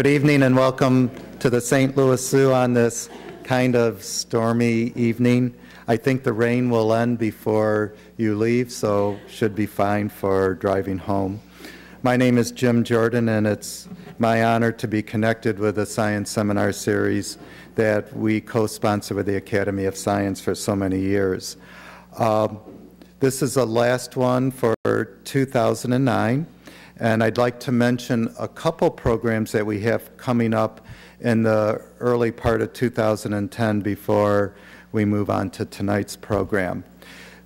Good evening and welcome to the St. Louis Zoo on this kind of stormy evening. I think the rain will end before you leave, so should be fine for driving home. My name is Jim Jordan, and it's my honor to be connected with the science seminar series that we co-sponsor with the Academy of Science for so many years. This is the last one for 2009, and I'd like to mention a couple programs that we have coming up in the early part of 2010 before we move on to tonight's program.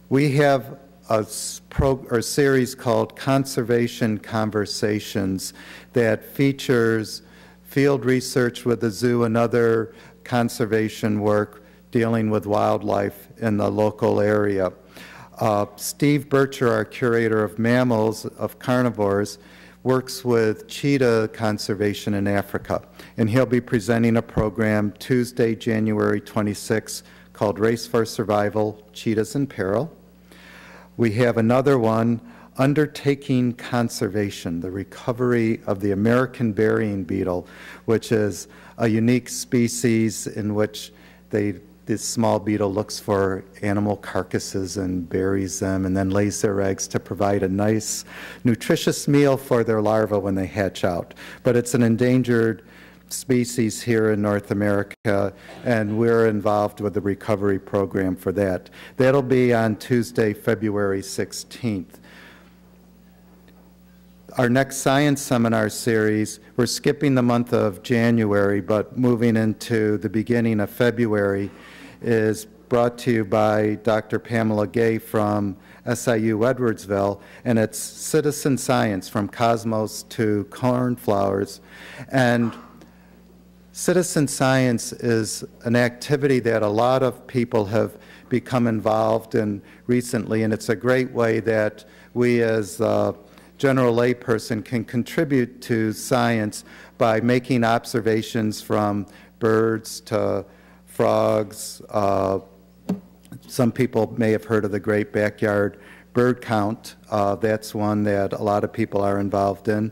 We have a series called Conservation Conversations that features field research with the zoo and other conservation work dealing with wildlife in the local area. Steve Bircher, our curator of mammals, of carnivores, works with cheetah conservation in Africa, and he'll be presenting a program Tuesday, January 26, called Race for Survival, Cheetahs in Peril. We have another one, Undertaking Conservation, the Recovery of the American Burying Beetle, which is a unique species in which this small beetle looks for animal carcasses and buries them and then lays their eggs to provide a nice, nutritious meal for their larvae when they hatch out. But it's an endangered species here in North America, and we're involved with the recovery program for that. That'll be on Tuesday, February 16th. Our next science seminar series, we're skipping the month of January, but moving into the beginning of February, is brought to you by Dr. Pamela Gay from SIU Edwardsville, and it's citizen science from cosmos to cornflowers. And citizen science is an activity that a lot of people have become involved in recently, and it's a great way that we as a general layperson can contribute to science by making observations from birds to frogs. Some people may have heard of the Great Backyard Bird Count. That's one that a lot of people are involved in.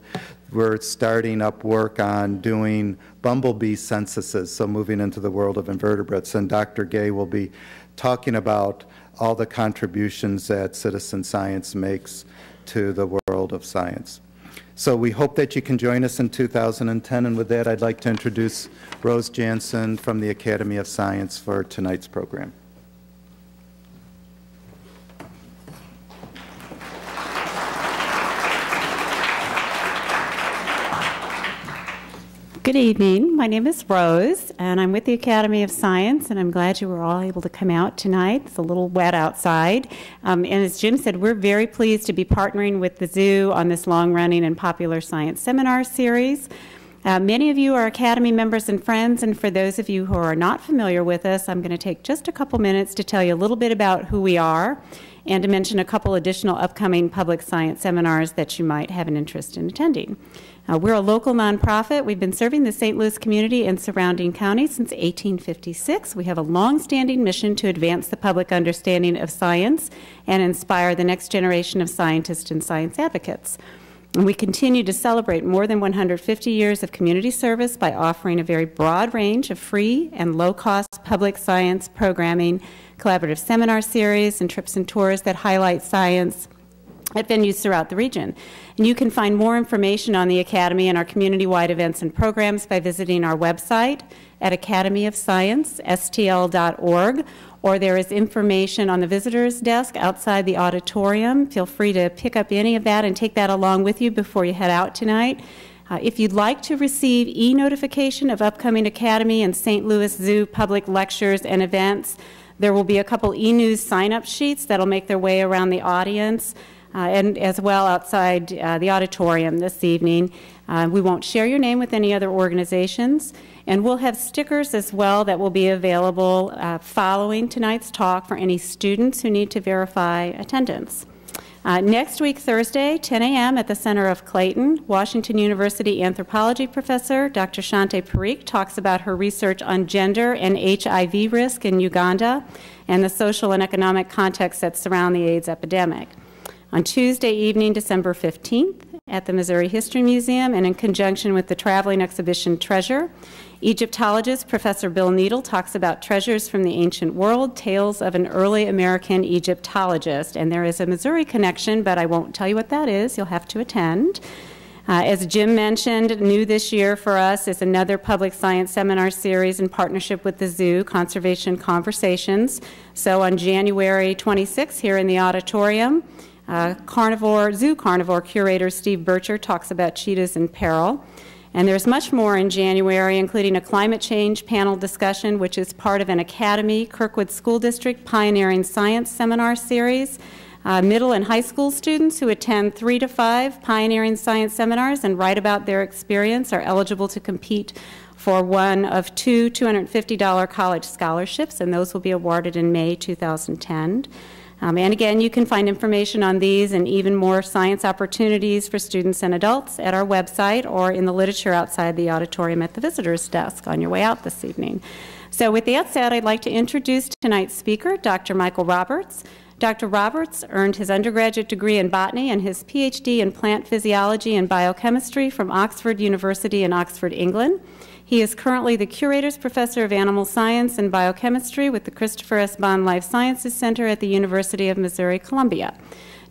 We're starting up work on doing bumblebee censuses, so moving into the world of invertebrates. And Dr. Gay will be talking about all the contributions that citizen science makes to the world of science. So we hope that you can join us in 2010. And with that, I'd like to introduce Rose Jansen from the Academy of Science for tonight's program. Good evening. My name is Rose, and I'm with the Academy of Science, and I'm glad you were all able to come out tonight. It's a little wet outside. And as Jim said, we're very pleased to be partnering with the zoo on this long-running and popular science seminar series. Many of you are Academy members and friends, and for those of you who are not familiar with us, I'm going to take just a couple minutes to tell you a little bit about who we are and to mention a couple additional upcoming public science seminars that you might have an interest in attending. We're a local nonprofit. We've been serving the St. Louis community and surrounding counties since 1856. We have a long-standing mission to advance the public understanding of science and inspire the next generation of scientists and science advocates. And we continue to celebrate more than 150 years of community service by offering a very broad range of free and low-cost public science programming, collaborative seminar series, and trips and tours that highlight science at venues throughout the region. And you can find more information on the Academy and our community-wide events and programs by visiting our website at academyofsciencestl.org, or there is information on the visitor's desk outside the auditorium. Feel free to pick up any of that and take that along with you before you head out tonight. If you'd like to receive e-notification of upcoming Academy and St. Louis Zoo public lectures and events, there will be a couple e-news sign-up sheets that'll make their way around the audience. And as well outside the auditorium this evening. We won't share your name with any other organizations, and we'll have stickers as well that will be available following tonight's talk for any students who need to verify attendance. Next week, Thursday, 10 a.m. at the Center of Clayton, Washington University anthropology professor Dr. Shante Parikh talks about her research on gender and HIV risk in Uganda and the social and economic context that surround the AIDS epidemic. On Tuesday evening, December 15th, at the Missouri History Museum, and in conjunction with the traveling exhibition Treasure. Egyptologist Professor Bill Needle talks about treasures from the ancient world, tales of an early American Egyptologist. And there is a Missouri connection, but I won't tell you what that is. You'll have to attend. As Jim mentioned, new this year for us is another public science seminar series in partnership with the zoo, Conservation Conversations. So on January 26th here in the auditorium, zoo carnivore curator Steve Bircher talks about cheetahs in peril. And there's much more in January, including a climate change panel discussion, which is part of an Academy Kirkwood School District Pioneering Science Seminar Series. Middle and high school students who attend 3 to 5 pioneering science seminars and write about their experience are eligible to compete for one of 2 $250 college scholarships, and those will be awarded in May 2010. And again, you can find information on these and even more science opportunities for students and adults at our website or in the literature outside the auditorium at the visitor's desk on your way out this evening. So with that said, I'd like to introduce tonight's speaker, Dr. Michael Roberts. Dr. Roberts earned his undergraduate degree in botany and his PhD in plant physiology and biochemistry from Oxford University in Oxford, England. He is currently the Curator's Professor of Animal Science and Biochemistry with the Christopher S. Bond Life Sciences Center at the University of Missouri-Columbia.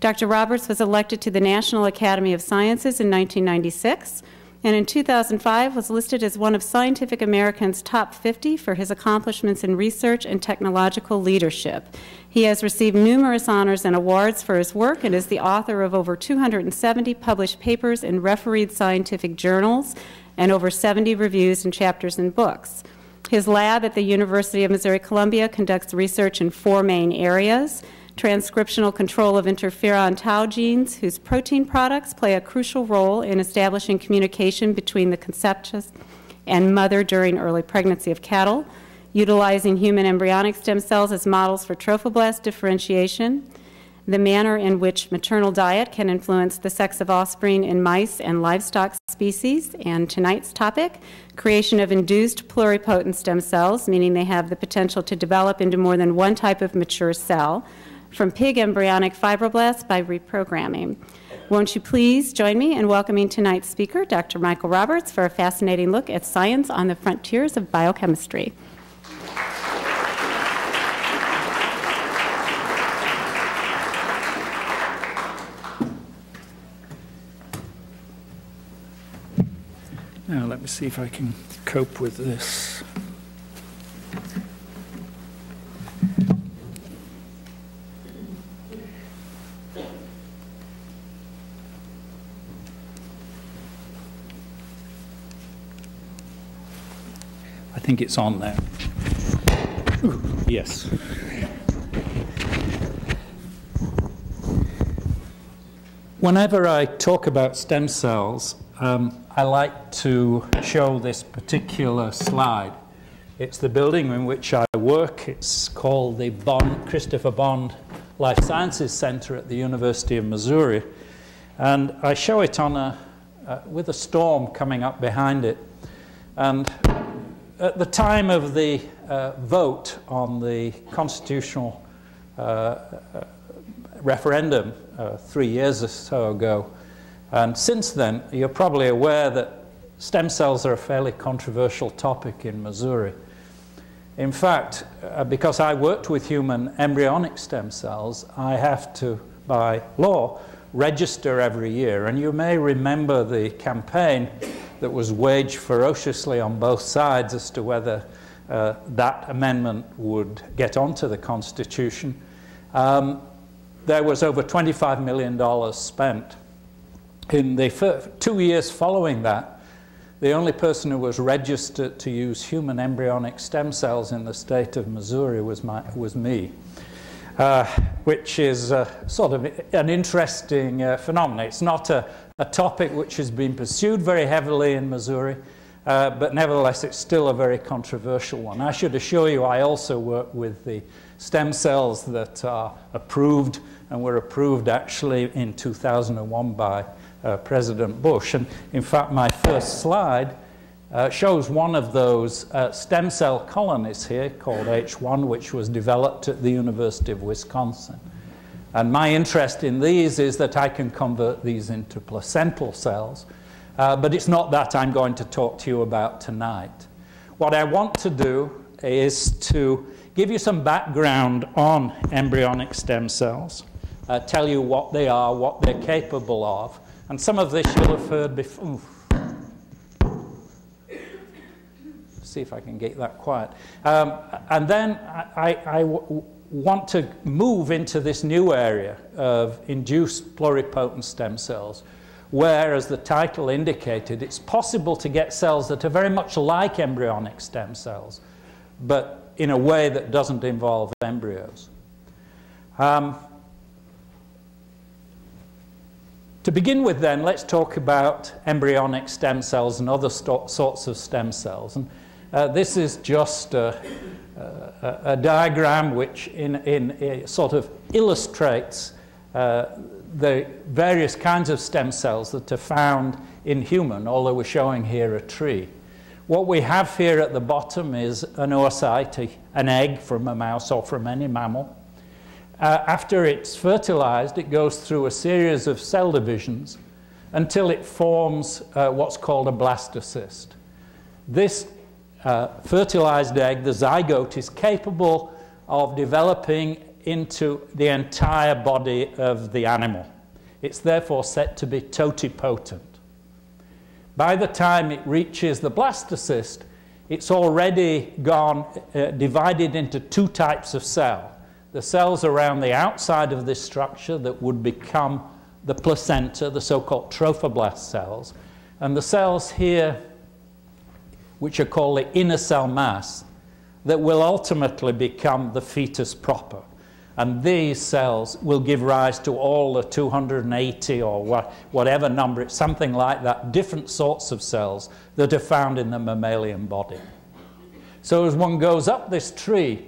Dr. Roberts was elected to the National Academy of Sciences in 1996, and in 2005 was listed as one of Scientific American's top 50 for his accomplishments in research and technological leadership. He has received numerous honors and awards for his work and is the author of over 270 published papers in refereed scientific journals and over 70 reviews and chapters in books. His lab at the University of Missouri-Columbia conducts research in 4 main areas: transcriptional control of interferon tau genes, whose protein products play a crucial role in establishing communication between the conceptus and mother during early pregnancy of cattle, utilizing human embryonic stem cells as models for trophoblast differentiation, the manner in which maternal diet can influence the sex of offspring in mice and livestock species, and tonight's topic, creation of induced pluripotent stem cells, meaning they have the potential to develop into more than one type of mature cell, from pig embryonic fibroblasts by reprogramming. Won't you please join me in welcoming tonight's speaker, Dr. Michael Roberts, for a fascinating look at science on the frontiers of biochemistry. Now let me see if I can cope with this. I think it's on there. Ooh, yes. Whenever I talk about stem cells, I like to show this particular slide. It's the building in which I work. It's called the Christopher Bond Life Sciences Center at the University of Missouri. And I show it on with a storm coming up behind it. And at the time of the vote on the constitutional referendum 3 years or so ago, and since then, you're probably aware that stem cells are a fairly controversial topic in Missouri. In fact, because I worked with human embryonic stem cells, I have to, by law, register every year. And you may remember the campaign that was waged ferociously on both sides as to whether that amendment would get onto the Constitution. There was over $25 million spent. In the 2 years following that, the only person who was registered to use human embryonic stem cells in the state of Missouri was me, which is sort of an interesting phenomenon. It's not a topic which has been pursued very heavily in Missouri, but nevertheless it's still a very controversial one. I should assure you I also work with the stem cells that are approved and were approved actually in 2001 by President Bush. And in fact, my first slide shows one of those stem cell colonies here called H1, which was developed at the University of Wisconsin. And my interest in these is that I can convert these into placental cells. But it's not that I'm going to talk to you about tonight. What I want to do is to give you some background on embryonic stem cells, tell you what they are, what they're capable of. And some of this you'll have heard before. See if I can get that quiet. And then I want to move into this new area of induced pluripotent stem cells, where, as the title indicated, it's possible to get cells that are very much like embryonic stem cells, but in a way that doesn't involve embryos. To begin with, then, let's talk about embryonic stem cells and other sorts of stem cells. And this is just a diagram which in sort of illustrates the various kinds of stem cells that are found in human, although we're showing here a tree. What we have here at the bottom is an oocyte, an egg from a mouse or from any mammal. After it's fertilized, it goes through a series of cell divisions until it forms what's called a blastocyst. This fertilized egg, the zygote, is capable of developing into the entire body of the animal. It's therefore said to be totipotent. By the time it reaches the blastocyst, it's already gone, divided into two types of cell. The cells around the outside of this structure that would become the placenta, the so-called trophoblast cells, and the cells here, which are called the inner cell mass, that will ultimately become the fetus proper. And these cells will give rise to all the 280 or whatever number, it's something like that, different sorts of cells that are found in the mammalian body. So as one goes up this tree,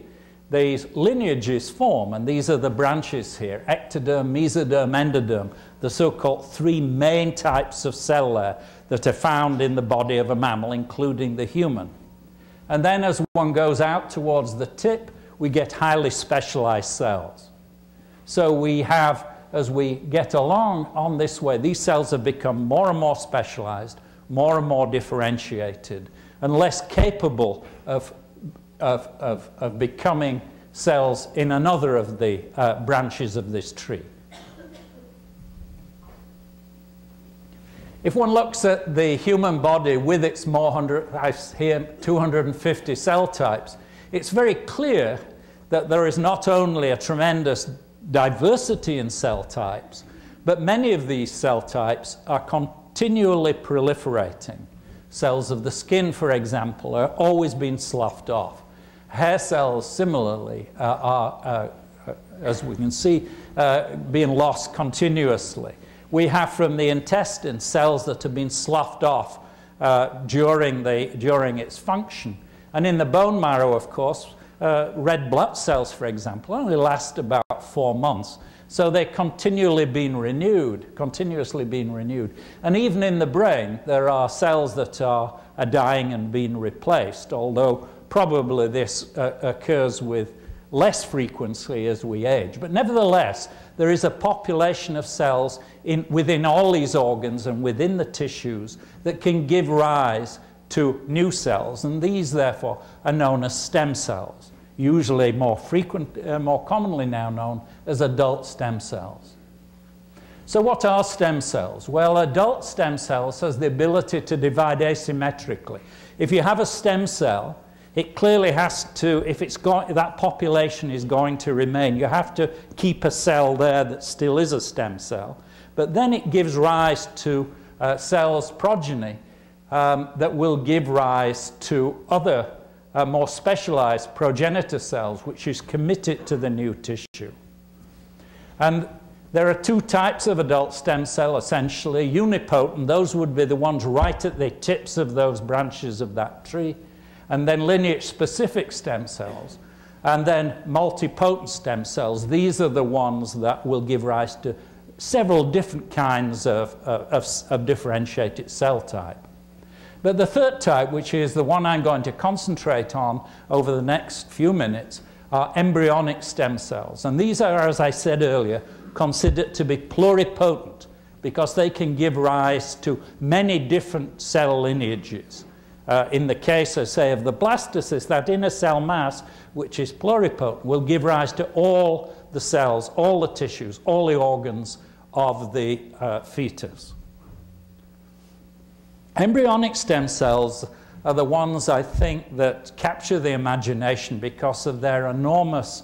these lineages form, and these are the branches here, ectoderm, mesoderm, endoderm, the so-called three main types of cell layer that are found in the body of a mammal, including the human. And then as one goes out towards the tip, we get highly specialized cells. So we have, as we get along on this way, these cells have become more and more specialized, more and more differentiated, and less capable of becoming cells in another of the branches of this tree. If one looks at the human body with its more 250 cell types, it's very clear that there is not only a tremendous diversity in cell types, but many of these cell types are continually proliferating. Cells of the skin, for example, are always being sloughed off. Hair cells, similarly, are as we can see, being lost continuously. We have from the intestine cells that have been sloughed off during its function. And in the bone marrow, of course, red blood cells, for example, only last about 4 months. So they're continually being renewed, continuously being renewed. And even in the brain, there are cells that are dying and being replaced, although probably this occurs with less frequency as we age. But nevertheless, there is a population of cells within all these organs and within the tissues that can give rise to new cells. And these, therefore, are known as stem cells, usually more commonly now known as adult stem cells. So what are stem cells? Well, adult stem cells has the ability to divide asymmetrically. If you have a stem cell, it clearly has to, if it's got, that population is going to remain, you have to keep a cell there that still is a stem cell. But then it gives rise to cells progeny that will give rise to other more specialized progenitor cells, which is committed to the new tissue. And there are two types of adult stem cell, essentially, unipotent. Those would be the ones right at the tips of those branches of that tree. And then lineage-specific stem cells, and then multipotent stem cells. These are the ones that will give rise to several different kinds of differentiated cell type. But the third type, which is the one I'm going to concentrate on over the next few minutes, are embryonic stem cells. And these are, as I said earlier, considered to be pluripotent because they can give rise to many different cell lineages. In the case, I say, of the blastocyst, that inner cell mass, which is pluripotent, will give rise to all the cells, all the tissues, all the organs of the fetus. Embryonic stem cells are the ones, I think, that capture the imagination because of their enormous,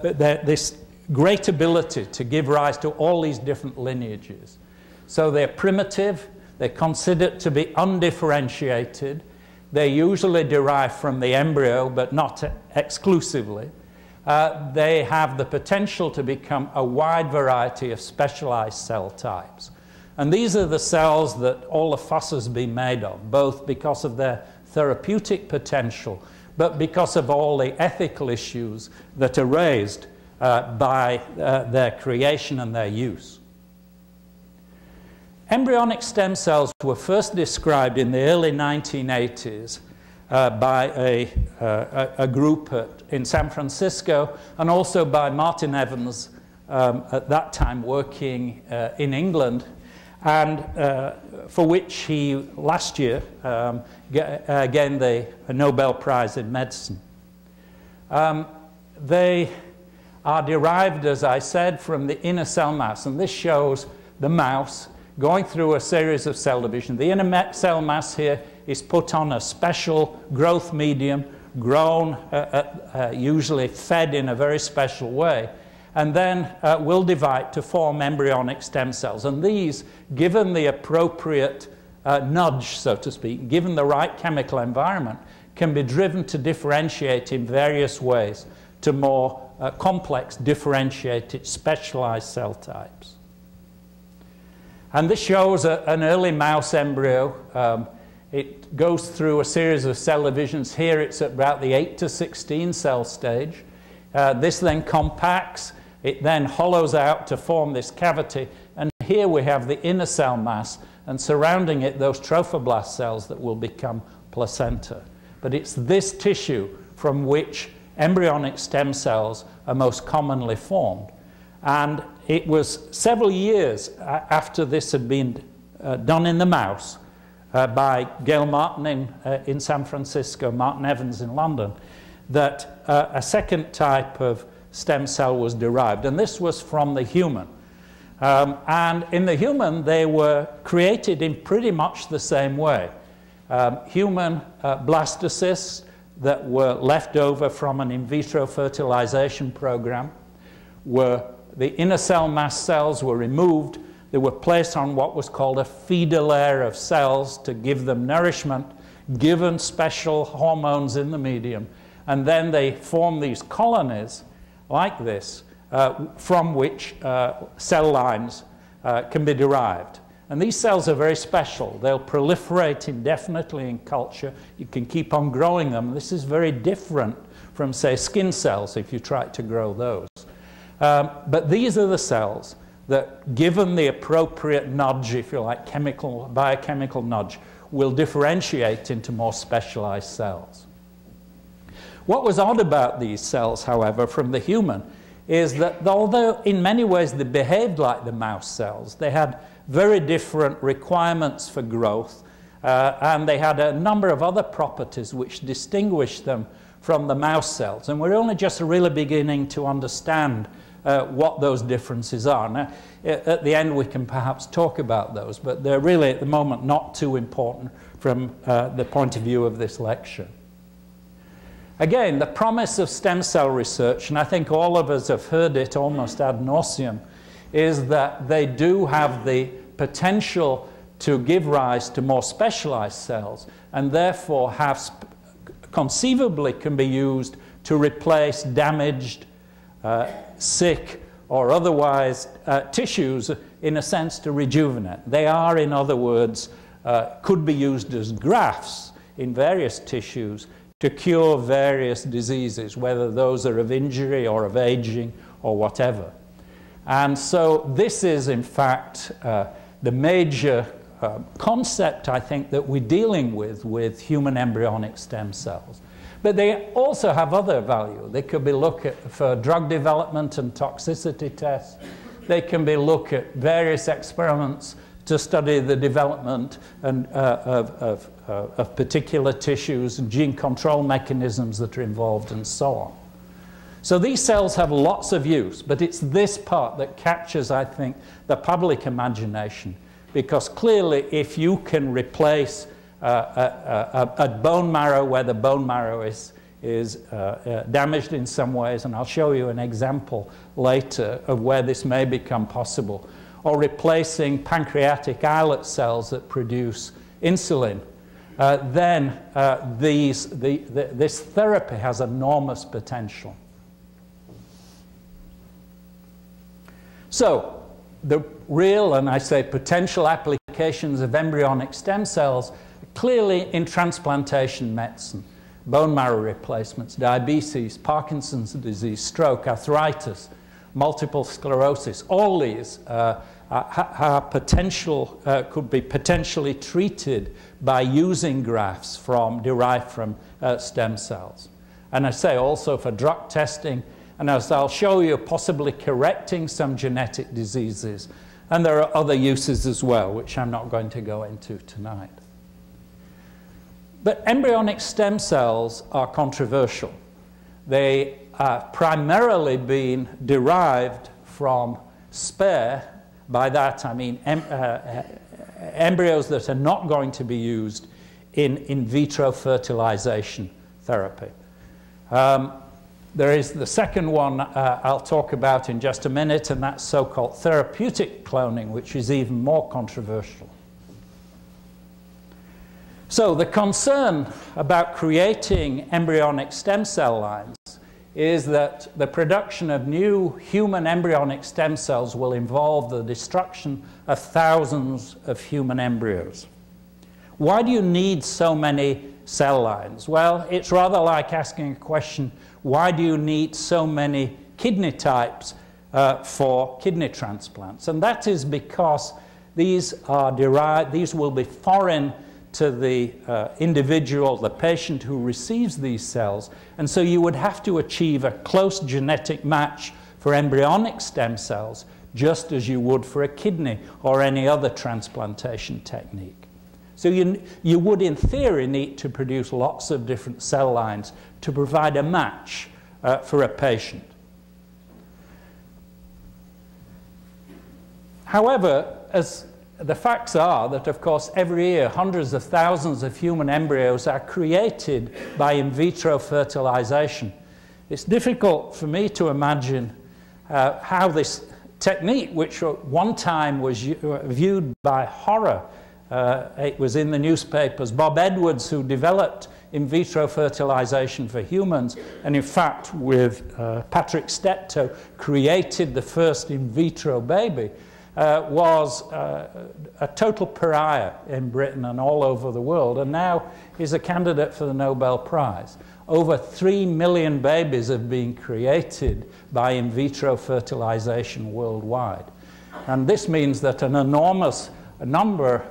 this great ability to give rise to all these different lineages. So they're primitive, they're considered to be undifferentiated, they're usually derived from the embryo, but not exclusively. They have the potential to become a wide variety of specialized cell types. And these are the cells that all the fuss has been made of, both because of their therapeutic potential, but because of all the ethical issues that are raised by their creation and their use. Embryonic stem cells were first described in the early 1980s by a group in San Francisco, and also by Martin Evans, at that time working in England, and for which he last year gained the Nobel Prize in Medicine. They are derived, as I said, from the inner cell mass, and this shows the mouse going through a series of cell division. The inner cell mass here is put on a special growth medium, grown, usually fed in a very special way, and then will divide to form embryonic stem cells. And these, given the appropriate nudge, so to speak, given the right chemical environment, can be driven to differentiate in various ways to more complex, differentiated, specialized cell types. And this shows an early mouse embryo. It goes through a series of cell divisions. Here it's at about the 8 to 16 cell stage. This then compacts. It then hollows out to form this cavity, and here we have the inner cell mass, and surrounding it those trophoblast cells that will become placenta. But it's this tissue from which embryonic stem cells are most commonly formed. And it was several years after this had been done in the mouse by Gail Martin in San Francisco, Martin Evans in London, that a second type of stem cell was derived, and this was from the human. And in the human, they were created in pretty much the same way. Human blastocysts that were left over from an in vitro fertilization program were, the inner cell mass cells were removed. They were placed on what was called a feeder layer of cells to give them nourishment, given special hormones in the medium, and then they form these colonies like this from which cell lines can be derived. And these cells are very special. They'll proliferate indefinitely in culture. You can keep on growing them. This is very different from, say, skin cells if you try to grow those. But these are the cells that, given the appropriate nudge, if you like, chemical, biochemical nudge, will differentiate into more specialized cells. What was odd about these cells, however, from the human, is that although in many ways they behaved like the mouse cells, they had very different requirements for growth, and they had a number of other properties which distinguished them from the mouse cells. And we're only just really beginning to understand what those differences are. Now, at the end, we can perhaps talk about those, but they're really, at the moment, not too important from the point of view of this lecture. Again, the promise of stem cell research, and I think all of us have heard it almost ad nauseum, is that they do have the potential to give rise to more specialized cells, and therefore have conceivably can be used to replace damaged, sick, or otherwise tissues, in a sense, to rejuvenate. They are, in other words, could be used as grafts in various tissues to cure various diseases, whether those are of injury or of aging or whatever. And so this is, in fact, the major concept, I think, that we're dealing with human embryonic stem cells. But they also have other value. They could be looked at for drug development and toxicity tests. They can be looked at various experiments to study the development and, of particular tissues and gene control mechanisms that are involved and so on. So these cells have lots of use, but it's this part that captures, I think, the public imagination, because clearly if you can replace a bone marrow where the bone marrow is damaged in some ways, and I'll show you an example later of where this may become possible, or replacing pancreatic islet cells that produce insulin, then this therapy has enormous potential. So the real, and I say potential, applications of embryonic stem cells are clearly in transplantation medicine, bone marrow replacements, diabetes, Parkinson's disease, stroke, arthritis, multiple sclerosis. All these could be potentially treated by using grafts derived from stem cells. And I say also for drug testing, and as I'll show you, possibly correcting some genetic diseases. And there are other uses as well, which I'm not going to go into tonight. But embryonic stem cells are controversial. They are primarily being derived from spare, by that I mean embryos that are not going to be used in vitro fertilization therapy. There is the second one I'll talk about in just a minute, and that's so-called therapeutic cloning, which is even more controversial. So the concern about creating embryonic stem cell lines is that the production of new human embryonic stem cells will involve the destruction of thousands of human embryos. Why do you need so many cell lines? Well, it's rather like asking a question, why do you need so many kidney types for kidney transplants? And that is because these will be foreign to the individual, the patient who receives these cells. And so you would have to achieve a close genetic match for embryonic stem cells, just as you would for a kidney or any other transplantation technique. So you would, in theory, need to produce lots of different cell lines to provide a match for a patient. However, as the facts are that, of course, every year hundreds of thousands of human embryos are created by in vitro fertilization. It's difficult for me to imagine how this technique, which at one time was viewed by horror, it was in the newspapers, Bob Edwards, who developed in vitro fertilization for humans, and in fact, with Patrick Steptoe, created the first in vitro baby, was a total pariah in Britain and all over the world, and now is a candidate for the Nobel Prize. Over 3 million babies have been created by in vitro fertilization worldwide. And this means that an enormous number,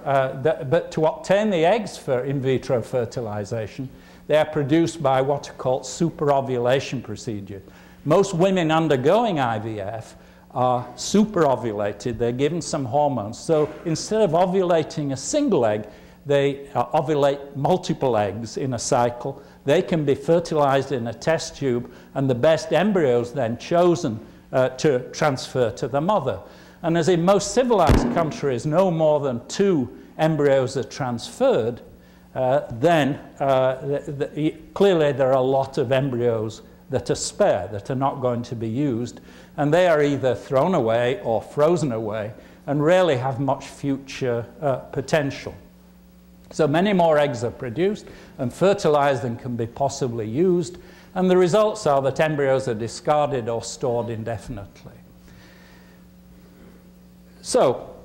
but to obtain the eggs for in vitro fertilization, they are produced by what are called superovulation procedures. Most women undergoing IVF are superovulated. They're given some hormones. So instead of ovulating a single egg, they ovulate multiple eggs in a cycle. They can be fertilized in a test tube, and the best embryos then chosen to transfer to the mother. And as in most civilized countries, no more than 2 embryos are transferred, then clearly there are a lot of embryos that are spare, that are not going to be used, and they are either thrown away or frozen away and rarely have much future potential. So many more eggs are produced and fertilized than can be possibly used, and the results are that embryos are discarded or stored indefinitely. So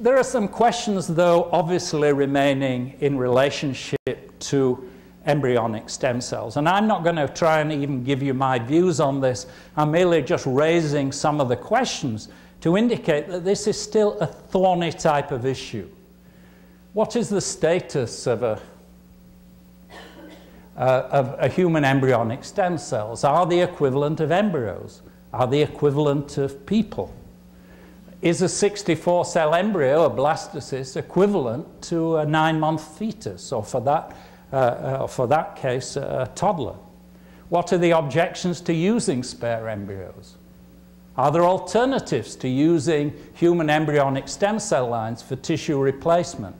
there are some questions, though, obviously remaining in relationship to embryonic stem cells. And I'm not going to try and even give you my views on this. I'm merely just raising some of the questions to indicate that this is still a thorny type of issue. What is the status of a of human embryonic stem cells. Are they equivalent of embryos? Are they equivalent of people? Is a 64-cell embryo, a blastocyst, equivalent to a 9-month fetus, or for that case, a toddler? What are the objections to using spare embryos? Are there alternatives to using human embryonic stem cell lines for tissue replacement?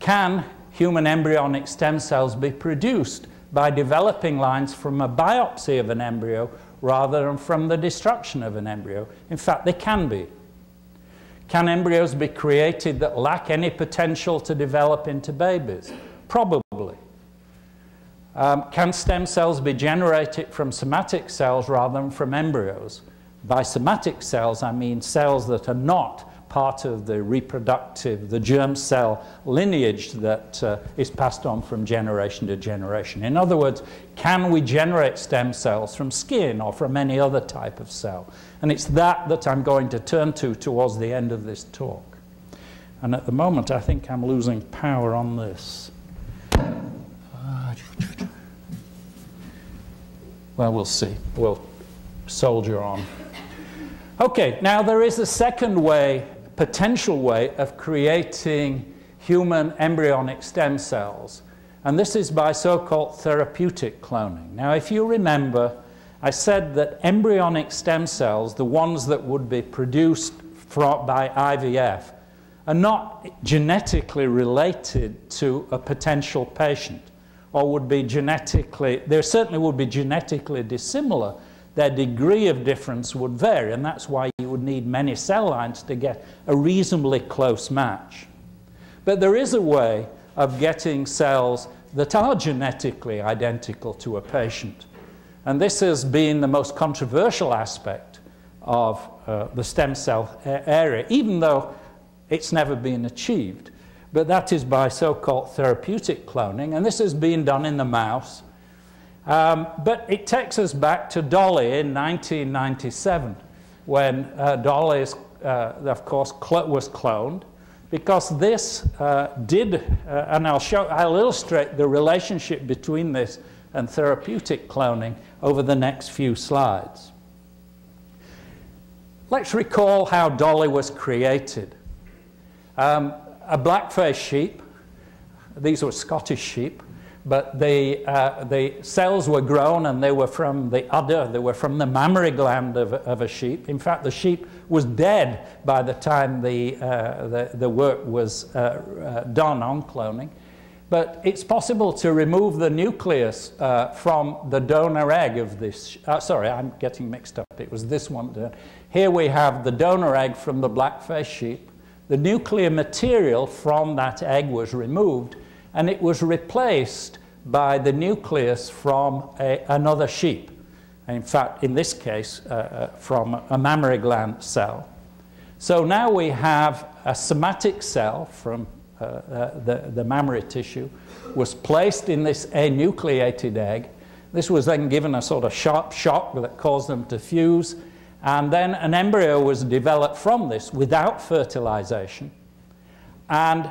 Can human embryonic stem cells be produced by developing lines from a biopsy of an embryo rather than from the destruction of an embryo? In fact, they can be. Can embryos be created that lack any potential to develop into babies? Probably. Can stem cells be generated from somatic cells rather than from embryos? By somatic cells, I mean cells that are not part of the reproductive, the germ cell lineage that is passed on from generation to generation. In other words, can we generate stem cells from skin or from any other type of cell? And it's that I'm going to turn to towards the end of this talk. And at the moment, I think I'm losing power on this. Well, we'll see. We'll soldier on. Okay, now there is a second way, potential way, of creating human embryonic stem cells. And this is by so-called therapeutic cloning. Now, if you remember, I said that embryonic stem cells, the ones that would be produced by IVF, are not genetically related to a potential patient. Or would be genetically, they certainly would be genetically dissimilar. Their degree of difference would vary, and that's why you would need many cell lines to get a reasonably close match. But there is a way of getting cells that are genetically identical to a patient. And this has been the most controversial aspect of the stem cell area, even though it's never been achieved. But that is by so-called therapeutic cloning, and this has been done in the mouse. But it takes us back to Dolly in 1997, when Dolly's, of course, was cloned, because this and I'll illustrate the relationship between this and therapeutic cloning over the next few slides. Let's recall how Dolly was created. A black-faced sheep, these were Scottish sheep, but the cells were grown and they were from the udder, they were from the mammary gland of a sheep. In fact, the sheep was dead by the time the work was done on cloning. But it's possible to remove the nucleus from the donor egg of this, sorry, I'm getting mixed up, it was this one. Here we have the donor egg from the black-faced sheep. The nuclear material from that egg was removed, and it was replaced by the nucleus from another sheep. In fact, in this case, from a mammary gland cell. So now we have a somatic cell from the mammary tissue was placed in this enucleated egg. This was then given a sort of sharp shock that caused them to fuse. And then an embryo was developed from this without fertilization. And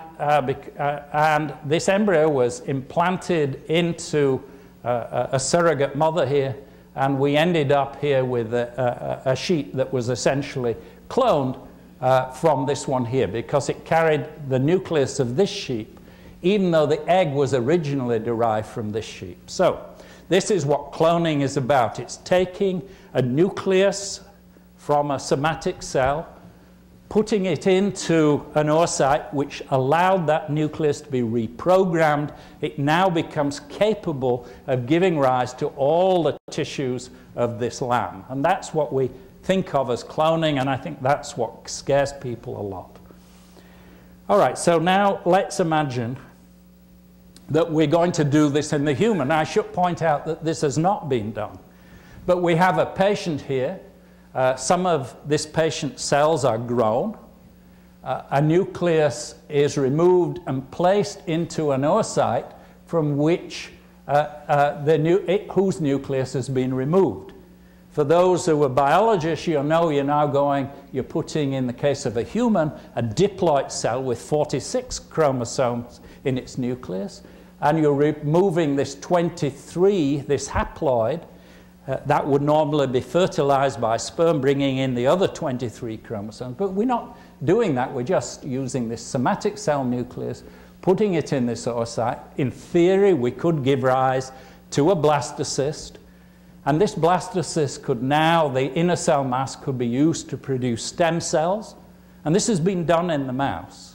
this embryo was implanted into a surrogate mother here. And we ended up here with a sheep that was essentially cloned from this one here, because it carried the nucleus of this sheep, even though the egg was originally derived from this sheep. So this is what cloning is about. It's taking a nucleus from a somatic cell, putting it into an oocyte which allowed that nucleus to be reprogrammed. It now becomes capable of giving rise to all the tissues of this lamb. And that's what we think of as cloning, and I think that's what scares people a lot. All right, so now let's imagine that we're going to do this in the human. I should point out that this has not been done. But we have a patient here. Some of this patient's cells are grown. A nucleus is removed and placed into an oocyte from which whose nucleus has been removed. For those who are biologists, you know you're now going, you're putting, in the case of a human, a diploid cell with 46 chromosomes in its nucleus. and you're removing this 23, this haploid, that would normally be fertilized by sperm, bringing in the other 23 chromosomes. But we're not doing that. We're just using this somatic cell nucleus, putting it in this oocyte. In theory, we could give rise to a blastocyst. And this blastocyst could now, the inner cell mass, could be used to produce stem cells. And this has been done in the mouse.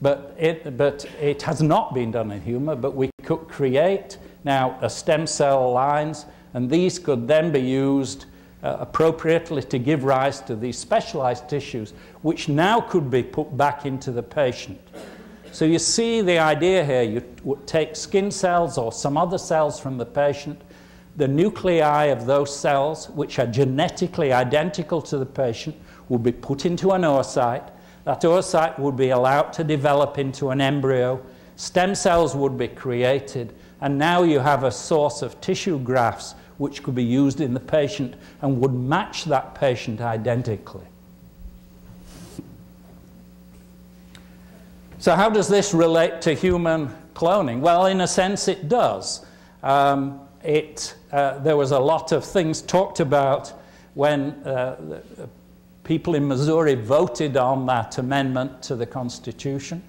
But it has not been done in human. But we could create now a stem cell lines. And these could then be used appropriately to give rise to these specialized tissues, which now could be put back into the patient. So you see the idea here. You would take skin cells or some other cells from the patient. The nuclei of those cells, which are genetically identical to the patient, would be put into an oocyte. That oocyte would be allowed to develop into an embryo. Stem cells would be created. And now you have a source of tissue grafts which could be used in the patient and would match that patient identically. So how does this relate to human cloning? Well, in a sense, it does. There was a lot of things talked about when people in Missouri voted on that amendment to the Constitution.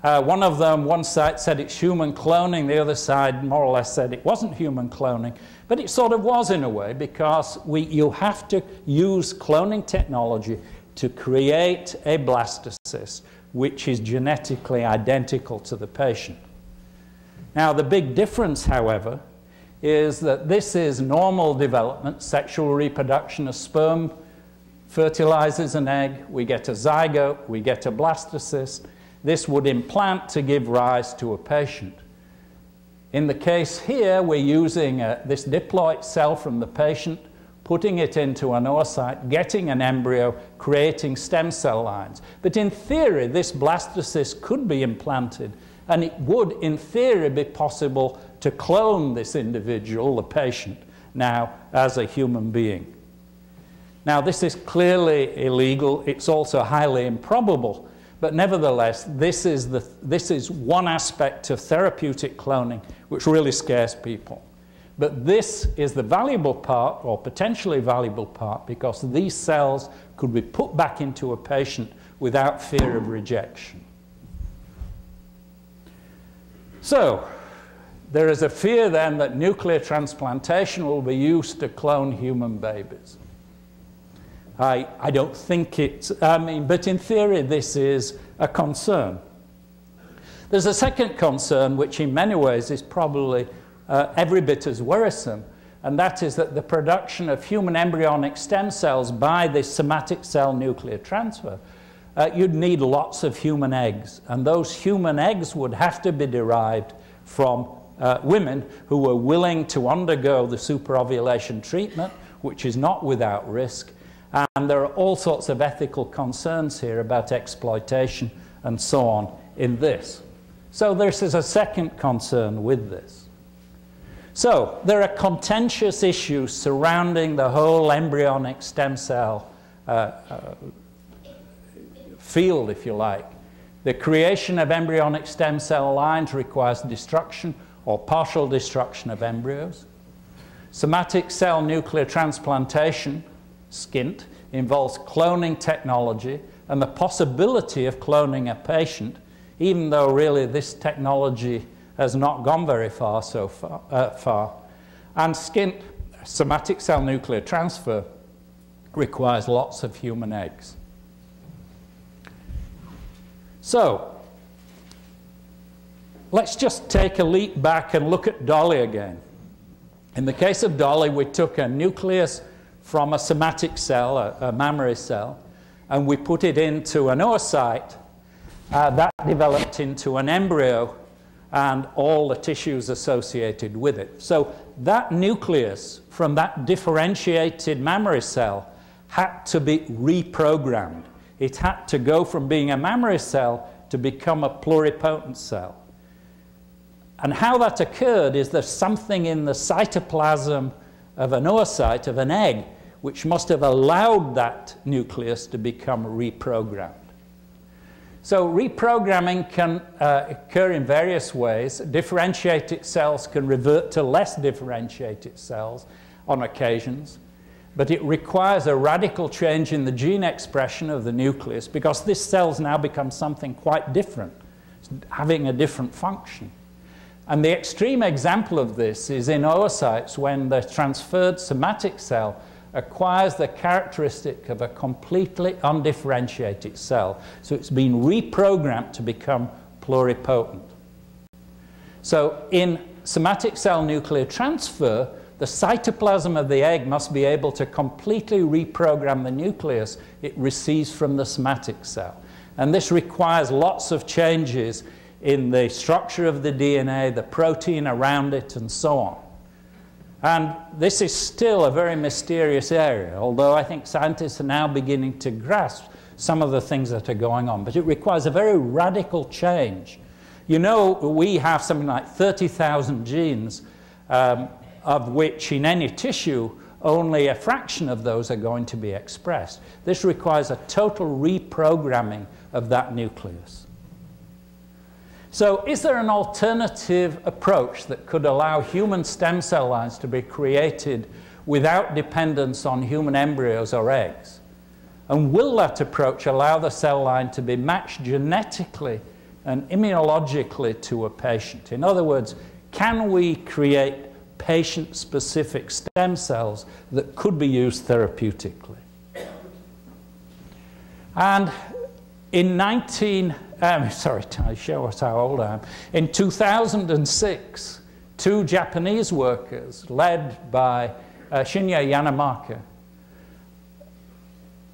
One of them, one side said it's human cloning, the other side more or less said it wasn't human cloning, but it sort of was in a way, because you have to use cloning technology to create a blastocyst which is genetically identical to the patient. Now the big difference, however, is that this is normal development, sexual reproduction of sperm fertilizes an egg, we get a zygote, we get a blastocyst. This would implant to give rise to a patient. In the case here, we're using this diploid cell from the patient, putting it into an oocyte, getting an embryo, creating stem cell lines. But in theory, this blastocyst could be implanted, and it would, in theory, be possible to clone this individual, the patient, now as a human being. Now, this is clearly illegal. It's also highly improbable. But nevertheless, this is one aspect of therapeutic cloning which really scares people. But this is the valuable part, or potentially valuable part, because these cells could be put back into a patient without fear of rejection. So there is a fear then that nuclear transplantation will be used to clone human babies. I don't think it's, but in theory, this is a concern. There's a second concern, which in many ways is probably every bit as worrisome, and that is that the production of human embryonic stem cells by this somatic cell nuclear transfer, you'd need lots of human eggs, and those human eggs would have to be derived from women who were willing to undergo the superovulation treatment, which is not without risk. And there are all sorts of ethical concerns here about exploitation and so on in this. So this is a second concern with this. So there are contentious issues surrounding the whole embryonic stem cell field, if you like. The creation of embryonic stem cell lines requires destruction or partial destruction of embryos. Somatic cell nuclear transplantation, SCINT, involves cloning technology and the possibility of cloning a patient, even though really this technology has not gone very far so far. And SCINT, somatic cell nuclear transfer, requires lots of human eggs. So let's just take a leap back and look at Dolly again. In the case of Dolly, we took a nucleus from a somatic cell, a mammary cell, and we put it into an oocyte that developed into an embryo and all the tissues associated with it. So that nucleus from that differentiated mammary cell had to be reprogrammed. It had to go from being a mammary cell to become a pluripotent cell. And how that occurred is there's something in the cytoplasm of an oocyte, of an egg, which must have allowed that nucleus to become reprogrammed. So reprogramming can occur in various ways. Differentiated cells can revert to less differentiated cells on occasions, but it requires a radical change in the gene expression of the nucleus because this cell's now become something quite different, having a different function. And the extreme example of this is in oocytes when the transferred somatic cell acquires the characteristic of a completely undifferentiated cell. So it's been reprogrammed to become pluripotent. So in somatic cell nuclear transfer, the cytoplasm of the egg must be able to completely reprogram the nucleus it receives from the somatic cell. And this requires lots of changes in the structure of the DNA, the protein around it, and so on. And this is still a very mysterious area, although I think scientists are now beginning to grasp some of the things that are going on. But it requires a very radical change. You know, we have something like 30,000 genes, of which in any tissue, only a fraction of those are going to be expressed. This requires a total reprogramming of that nucleus. So is there an alternative approach that could allow human stem cell lines to be created without dependence on human embryos or eggs? And will that approach allow the cell line to be matched genetically and immunologically to a patient? In other words, can we create patient-specific stem cells that could be used therapeutically? And in sorry, I show us how old I am. In 2006, two Japanese workers, led by Shinya Yamanaka,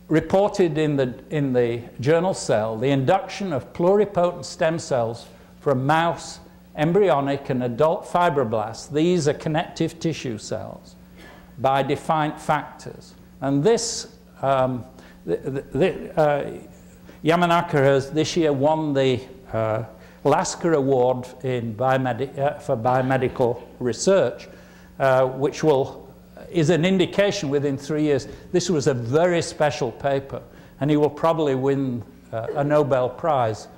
reported in the journal Cell the induction of pluripotent stem cells from mouse, embryonic, and adult fibroblasts. These are connective tissue cells by defined factors. And this, Yamanaka has this year won the Lasker Award in for biomedical research, which is an indication within 3 years. This was a very special paper, and he will probably win a Nobel Prize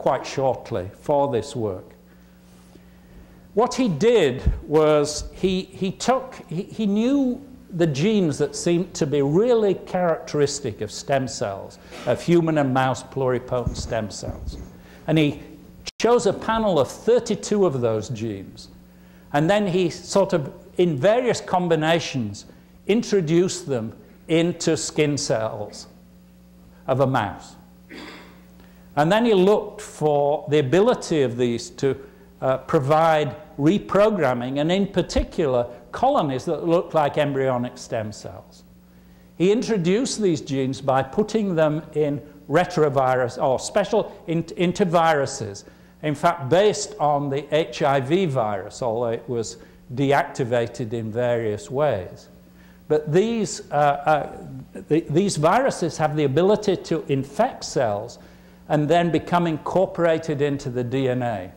quite shortly for this work. What he did was he knew the genes that seem to be really characteristic of stem cells, of human and mouse pluripotent stem cells. And he chose a panel of 32 of those genes. And then he sort of, in various combinations, introduced them into skin cells of a mouse. And then he looked for the ability of these to provide reprogramming, and in particular, colonies that look like embryonic stem cells. He introduced these genes by putting them in retrovirus or special into viruses, in fact, based on the HIV virus, although it was deactivated in various ways. But these viruses have the ability to infect cells and then become incorporated into the DNA.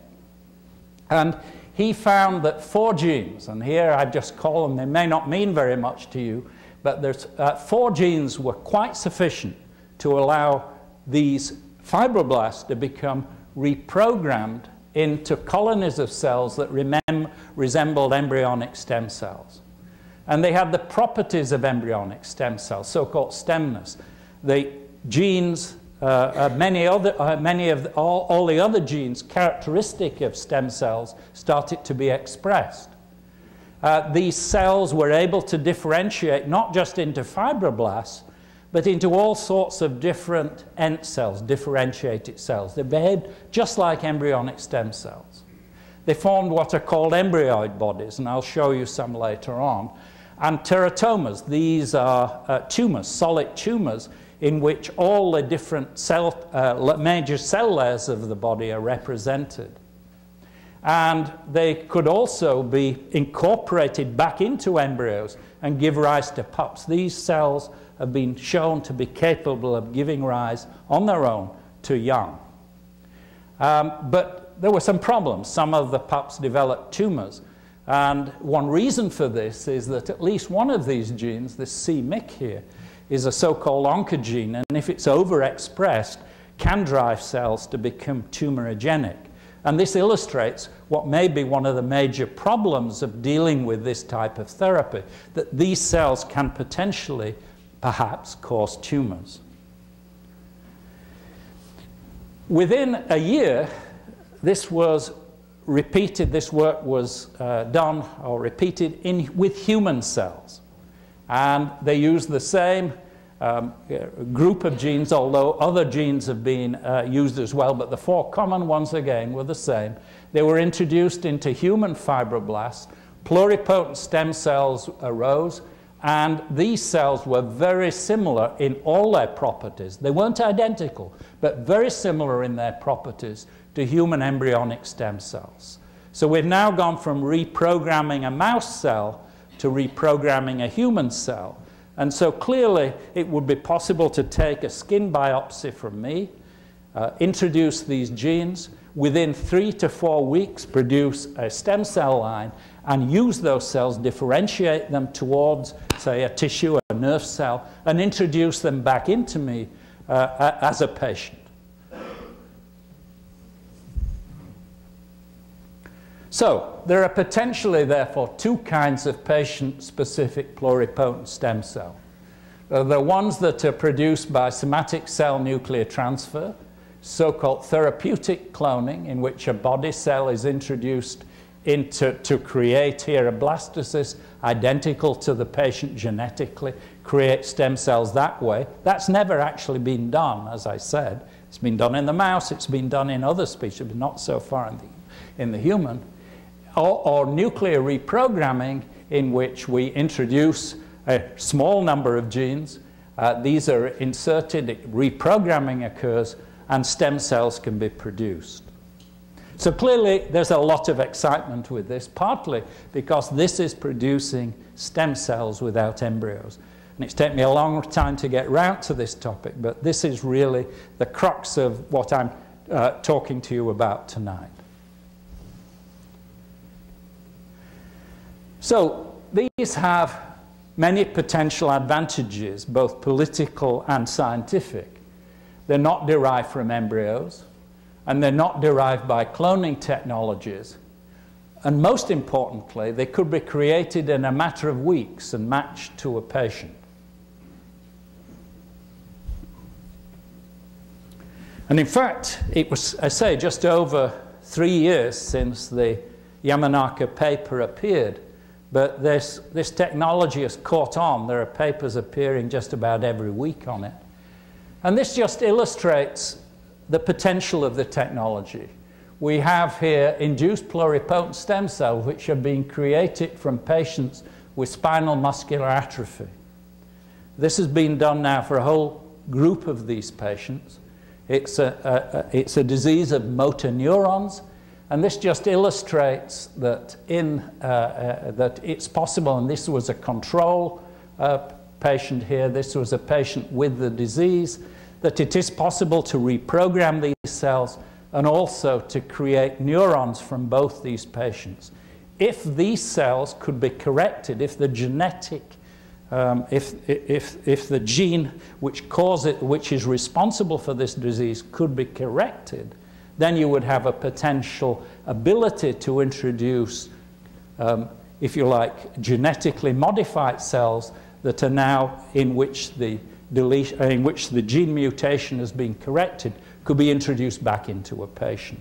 And he found that 4 genes, and here I've just called them, they may not mean very much to you, but there's 4 genes were quite sufficient to allow these fibroblasts to become reprogrammed into colonies of cells that resembled embryonic stem cells. And they had the properties of embryonic stem cells, so-called stemness. The genes, all the other genes characteristic of stem cells started to be expressed. These cells were able to differentiate not just into fibroblasts, but into all sorts of different end cells, differentiated cells. They behaved just like embryonic stem cells. They formed what are called embryoid bodies, and I'll show you some later on, and teratomas. These are tumors, solid tumors, in which all the different major cell layers of the body are represented. And they could also be incorporated back into embryos and give rise to pups. These cells have been shown to be capable of giving rise on their own to young. But there were some problems. Some of the pups developed tumors. And one reason for this is that at least one of these genes, this C-Myc here, is a so-called oncogene, and if it's overexpressed, can drive cells to become tumorigenic. And this illustrates what may be one of the major problems of dealing with this type of therapy, that these cells can potentially, perhaps, cause tumors. Within a year, this was repeated, this work was done or repeated with human cells. And they used the same group of genes, although other genes have been used as well, but the four common ones again were the same. They were introduced into human fibroblasts, pluripotent stem cells arose, and these cells were very similar in all their properties. They weren't identical, but very similar in their properties to human embryonic stem cells. So we've now gone from reprogramming a mouse cell to reprogramming a human cell. And so clearly, it would be possible to take a skin biopsy from me, introduce these genes, within 3 to 4 weeks produce a stem cell line, and use those cells, differentiate them towards, say, a tissue, a nerve cell, and introduce them back into me as a patient. So there are potentially, therefore, two kinds of patient-specific pluripotent stem cell. The ones that are produced by somatic cell nuclear transfer, so-called therapeutic cloning, in which a body cell is introduced into, to create here a blastocyst identical to the patient genetically, create stem cells that way. That's never actually been done, as I said. It's been done in the mouse, it's been done in other species, but not so far in the human. Or nuclear reprogramming, in which we introduce a small number of genes. These are inserted, reprogramming occurs, and stem cells can be produced. So clearly, there's a lot of excitement with this, partly because this is producing stem cells without embryos. And it's taken me a long time to get round to this topic, but this is really the crux of what I'm talking to you about tonight. So these have many potential advantages, both political and scientific. They're not derived from embryos, and they're not derived by cloning technologies. And most importantly, they could be created in a matter of weeks and matched to a patient. And in fact, it was, I say, just over 3 years since the Yamanaka paper appeared. But this technology has caught on. There are papers appearing just about every week on it. And this just illustrates the potential of the technology. We have here induced pluripotent stem cells, which are being created from patients with spinal muscular atrophy. This has been done now for a whole group of these patients. It's a disease of motor neurons. And this just illustrates that, that it's possible, and this was a control patient here, this was a patient with the disease, that it is possible to reprogram these cells and also to create neurons from both these patients. If these cells could be corrected, if the genetic, if the gene which causes it, which is responsible for this disease, could be corrected, then you would have a potential ability to introduce, if you like, genetically modified cells that are now in which the gene mutation has been corrected, could be introduced back into a patient.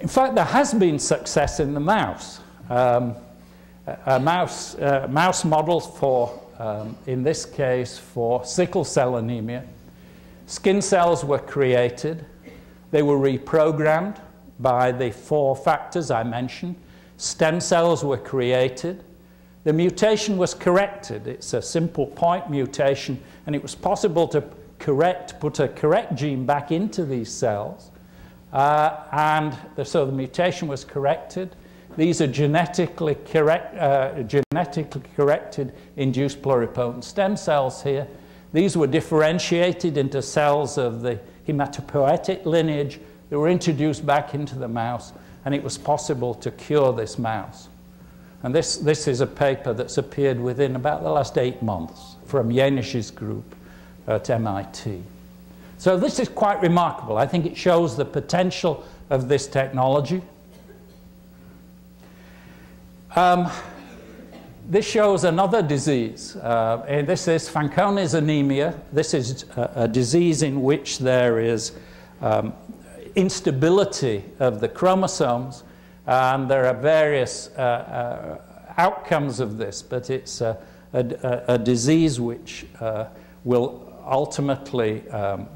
In fact, there has been success in the mouse. A mouse model for, in this case, for sickle cell anemia. Skin cells were created. They were reprogrammed by the four factors I mentioned. Stem cells were created. The mutation was corrected. It's a simple point mutation, and it was possible to put a correct gene back into these cells. So the mutation was corrected. These are genetically corrected induced pluripotent stem cells here. These were differentiated into cells of the hematopoietic lineage that were introduced back into the mouse, and it was possible to cure this mouse. And this is a paper that's appeared within about the last 8 months from Janish's group to MIT. So this is quite remarkable. I think it shows the potential of this technology. This shows another disease, and this is Fanconi's anemia. This is a disease in which there is instability of the chromosomes, and there are various outcomes of this, but it's a disease which will ultimately,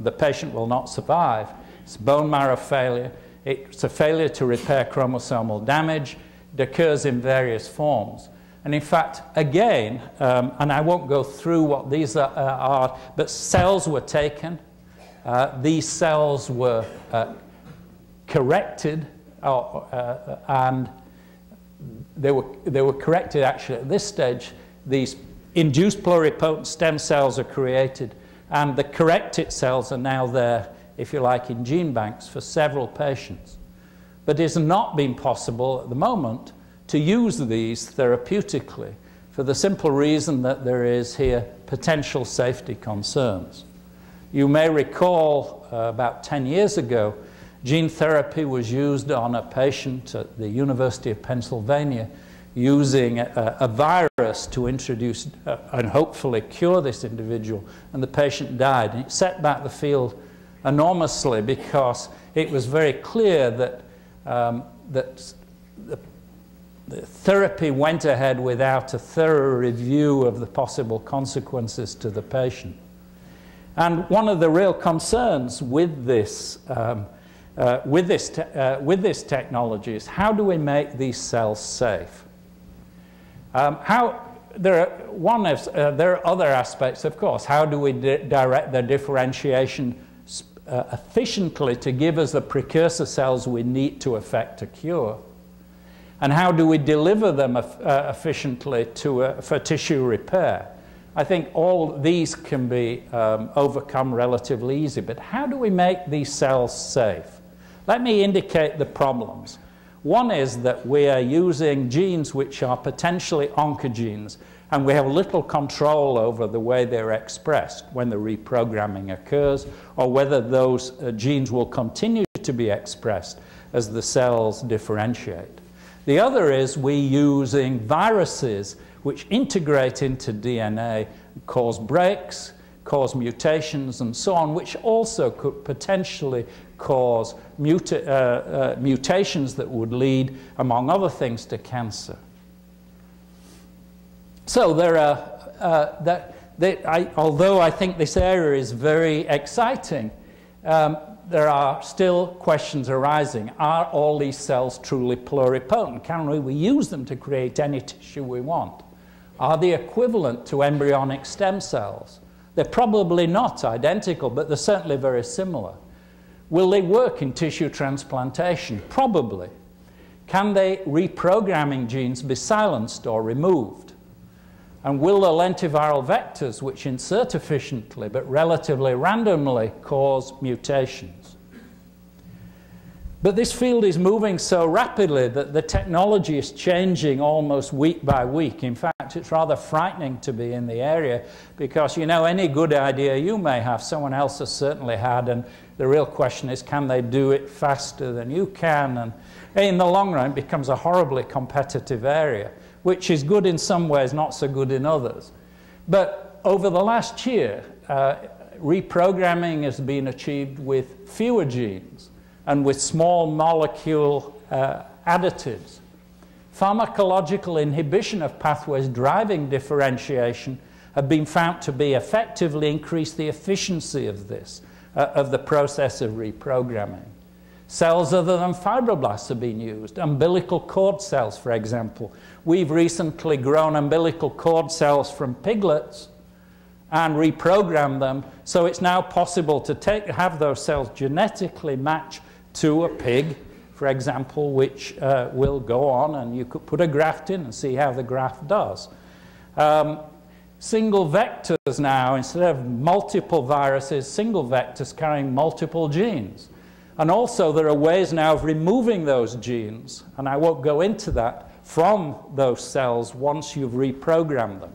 the patient will not survive. It's bone marrow failure. It's a failure to repair chromosomal damage. It occurs in various forms. And in fact, again, and I won't go through what these are, but cells were taken. These cells were corrected, and they were corrected actually at this stage. These induced pluripotent stem cells are created, and the corrected cells are now there, if you like, in gene banks for several patients. But it's not been possible at the moment to use these therapeutically for the simple reason that there is here potential safety concerns. You may recall about 10 years ago, gene therapy was used on a patient at the University of Pennsylvania using a virus to introduce and hopefully cure this individual, and the patient died. And it set back the field enormously because it was very clear that, the therapy went ahead without a thorough review of the possible consequences to the patient. And one of the real concerns with this technology is how do we make these cells safe? There are other aspects, of course. How do we direct their differentiation efficiently to give us the precursor cells we need to effect a cure? And how do we deliver them efficiently to, for tissue repair? I think all these can be overcome relatively easy. But how do we make these cells safe? Let me indicate the problems. One is that we are using genes which are potentially oncogenes, and we have little control over the way they're expressed when the reprogramming occurs, or whether those genes will continue to be expressed as the cells differentiate. The other is we're using viruses which integrate into DNA, cause breaks, cause mutations, and so on, which also could potentially cause mutations that would lead, among other things, to cancer. So there are, although I think this area is very exciting, there are still questions arising. Are all these cells truly pluripotent? Can we use them to create any tissue we want? Are they equivalent to embryonic stem cells? They're probably not identical, but they're certainly very similar. Will they work in tissue transplantation? Probably. Can the reprogramming genes be silenced or removed? And will the lentiviral vectors, which insert efficiently but relatively randomly, cause mutations? But this field is moving so rapidly that the technology is changing almost week by week. In fact, it's rather frightening to be in the area because, you know, any good idea you may have, someone else has certainly had, and the real question is, can they do it faster than you can? And in the long run, it becomes a horribly competitive area, which is good in some ways, not so good in others. But over the last year, reprogramming has been achieved with fewer genes and with small molecule additives. Pharmacological inhibition of pathways driving differentiation have been found to be effectively increase the efficiency of this, of the process of reprogramming. Cells other than fibroblasts have been used, umbilical cord cells, for example. We've recently grown umbilical cord cells from piglets and reprogrammed them, so it's now possible to have those cells genetically match to a pig, for example, which will go on, and you could put a graft in and see how the graft does. Single vectors now, instead of multiple viruses, single vectors carrying multiple genes. And also there are ways now of removing those genes, and I won't go into that, from those cells once you've reprogrammed them.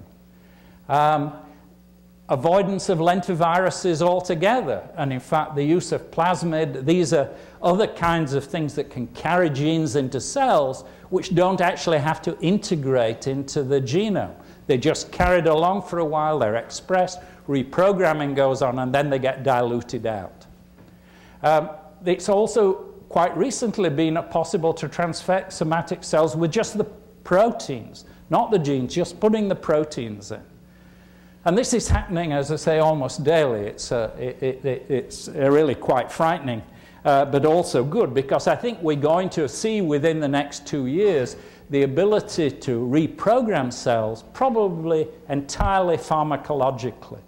avoidance of lentiviruses altogether, and in fact the use of plasmid. These are other kinds of things that can carry genes into cells which don't actually have to integrate into the genome. They're just carried along for a while, they're expressed, reprogramming goes on, and then they get diluted out. It's also quite recently been possible to transfect somatic cells with just the proteins, not the genes, just putting the proteins in. And this is happening, as I say, almost daily. It's really quite frightening, but also good, because I think we're going to see within the next 2 years the ability to reprogram cells, probably entirely pharmacologically.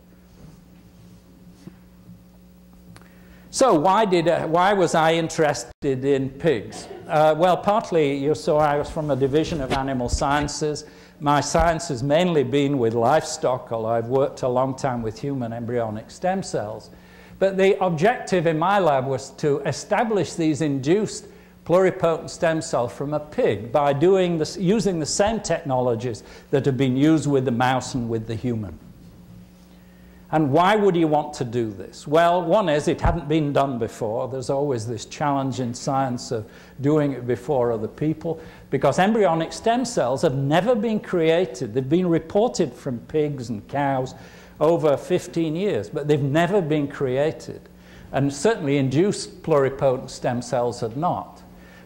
So why was I interested in pigs? Well, partly, you saw I was from a division of animal sciences. My science has mainly been with livestock, although I've worked a long time with human embryonic stem cells. But the objective in my lab was to establish these induced pluripotent stem cells from a pig by doing this, using the same technologies that have been used with the mouse and with the human. And why would you want to do this? Well, one is it hadn't been done before. There's always this challenge in science of doing it before other people, because embryonic stem cells have never been created. They've been reported from pigs and cows over 15 years, but they've never been created. And certainly induced pluripotent stem cells had not.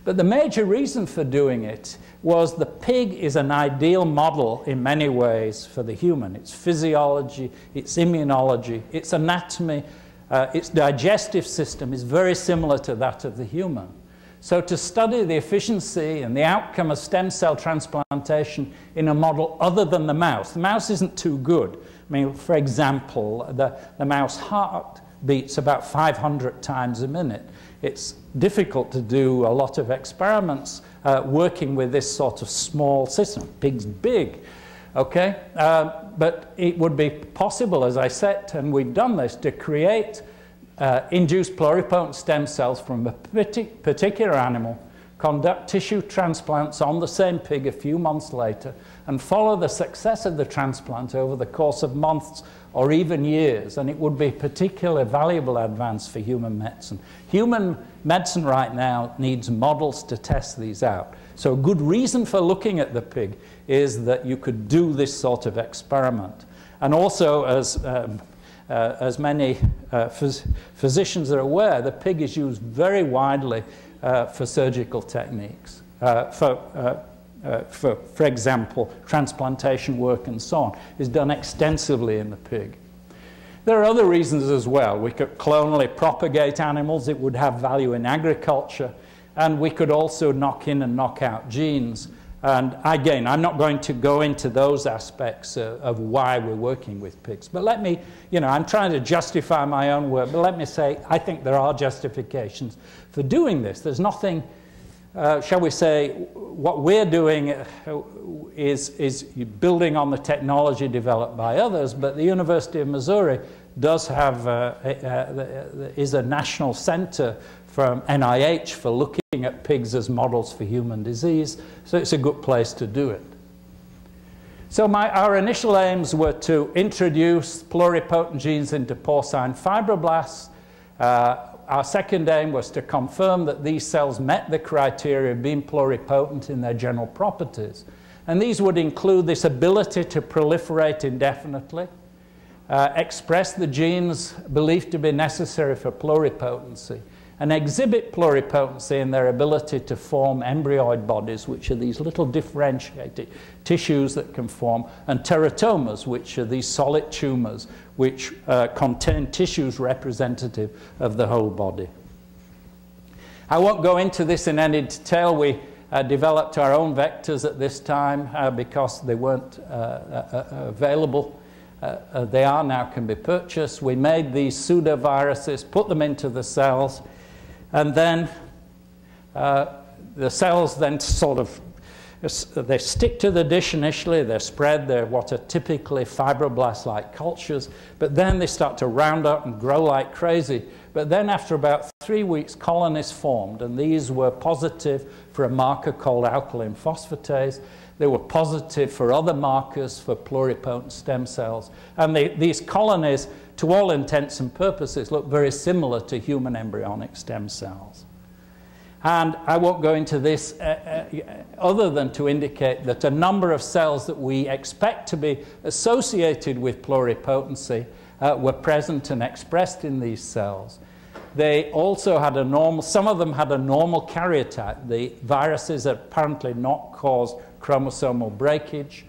But the major reason for doing it was the pig is an ideal model in many ways for the human. Its physiology, its immunology, its anatomy, its digestive system is very similar to that of the human. So to study the efficiency and the outcome of stem cell transplantation in a model other than the mouse isn't too good. I mean, for example, the mouse heart beats about 500 times a minute. It's difficult to do a lot of experiments working with this sort of small system. Pig's big, okay? But it would be possible, as I said, and we've done this, to create induced pluripotent stem cells from a particular animal, conduct tissue transplants on the same pig a few months later, and follow the success of the transplant over the course of months or even years, and it would be a particularly valuable advance for human medicine. Human medicine right now needs models to test these out. So a good reason for looking at the pig is that you could do this sort of experiment. And also, as many physicians are aware, the pig is used very widely for surgical techniques, for example, transplantation work and so on, is done extensively in the pig. There are other reasons as well. We could clonally propagate animals. It would have value in agriculture. And we could also knock in and knock out genes. And again, I'm not going to go into those aspects of why we're working with pigs. But let me, you know, I'm trying to justify my own work, but let me say I think there are justifications for doing this. There's nothing, shall we say, what we're doing is building on the technology developed by others, but the University of Missouri does have is a national center from NIH for looking at pigs as models for human disease, so it's a good place to do it. So our initial aims were to introduce pluripotent genes into porcine fibroblasts. Our second aim was to confirm that these cells met the criteria of being pluripotent in their general properties. And these would include this ability to proliferate indefinitely, express the genes believed to be necessary for pluripotency, and exhibit pluripotency in their ability to form embryoid bodies, which are these little differentiated tissues that can form, and teratomas, which are these solid tumors, which contain tissues representative of the whole body. I won't go into this in any detail. We developed our own vectors at this time because they weren't available. They are now, can be purchased. We made these pseudoviruses, put them into the cells, and then the cells then sort of, they stick to the dish initially, they're spread, they're what are typically fibroblast-like cultures, but then they start to round up and grow like crazy. But then after about 3 weeks, colonies formed, and these were positive for a marker called alkaline phosphatase. They were positive for other markers for pluripotent stem cells. And these colonies, to all intents and purposes, look very similar to human embryonic stem cells. And I won't go into this other than to indicate that a number of cells that we expect to be associated with pluripotency were present and expressed in these cells. They also had a normal, some of them had a normal karyotype. The viruses had apparently not caused chromosomal breakage.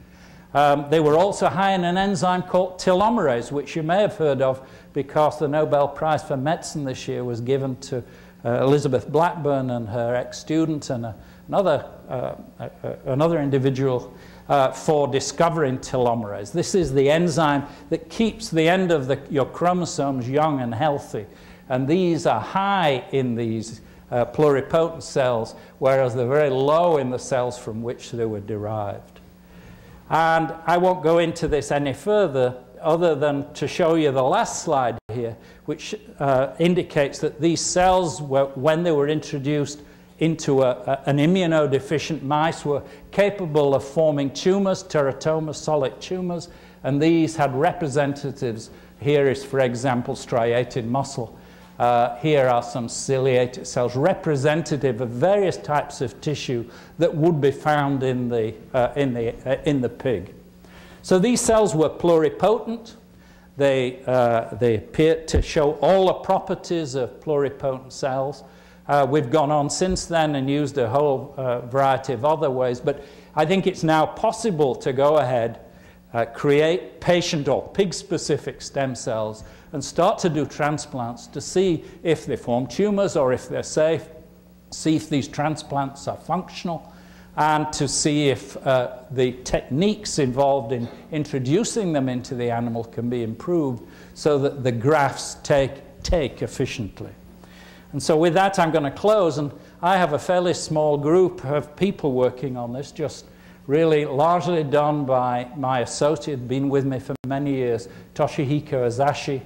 They were also high in an enzyme called telomerase, which you may have heard of because the Nobel Prize for Medicine this year was given to Elizabeth Blackburn and her ex-student and another individual for discovering telomerase. This is the enzyme that keeps the end of your chromosomes young and healthy. And these are high in these pluripotent cells, whereas they're very low in the cells from which they were derived. And I won't go into this any further other than to show you the last slide here, which indicates that these cells, were, when they were introduced into an immunodeficient mice, were capable of forming tumors, teratomas, solid tumors, and these had representatives. Here is, for example, striated muscle. Here are some ciliated cells representative of various types of tissue that would be found in the pig. So these cells were pluripotent. They appeared to show all the properties of pluripotent cells. We've gone on since then and used a whole variety of other ways, but I think it's now possible to go ahead, create patient or pig-specific stem cells and start to do transplants to see if they form tumors or if they're safe, see if these transplants are functional, and to see if the techniques involved in introducing them into the animal can be improved so that the grafts take efficiently. And so with that, I'm going to close, and I have a fairly small group of people working on this, just really largely done by my associate, been with me for many years, Toshihiko Azashi,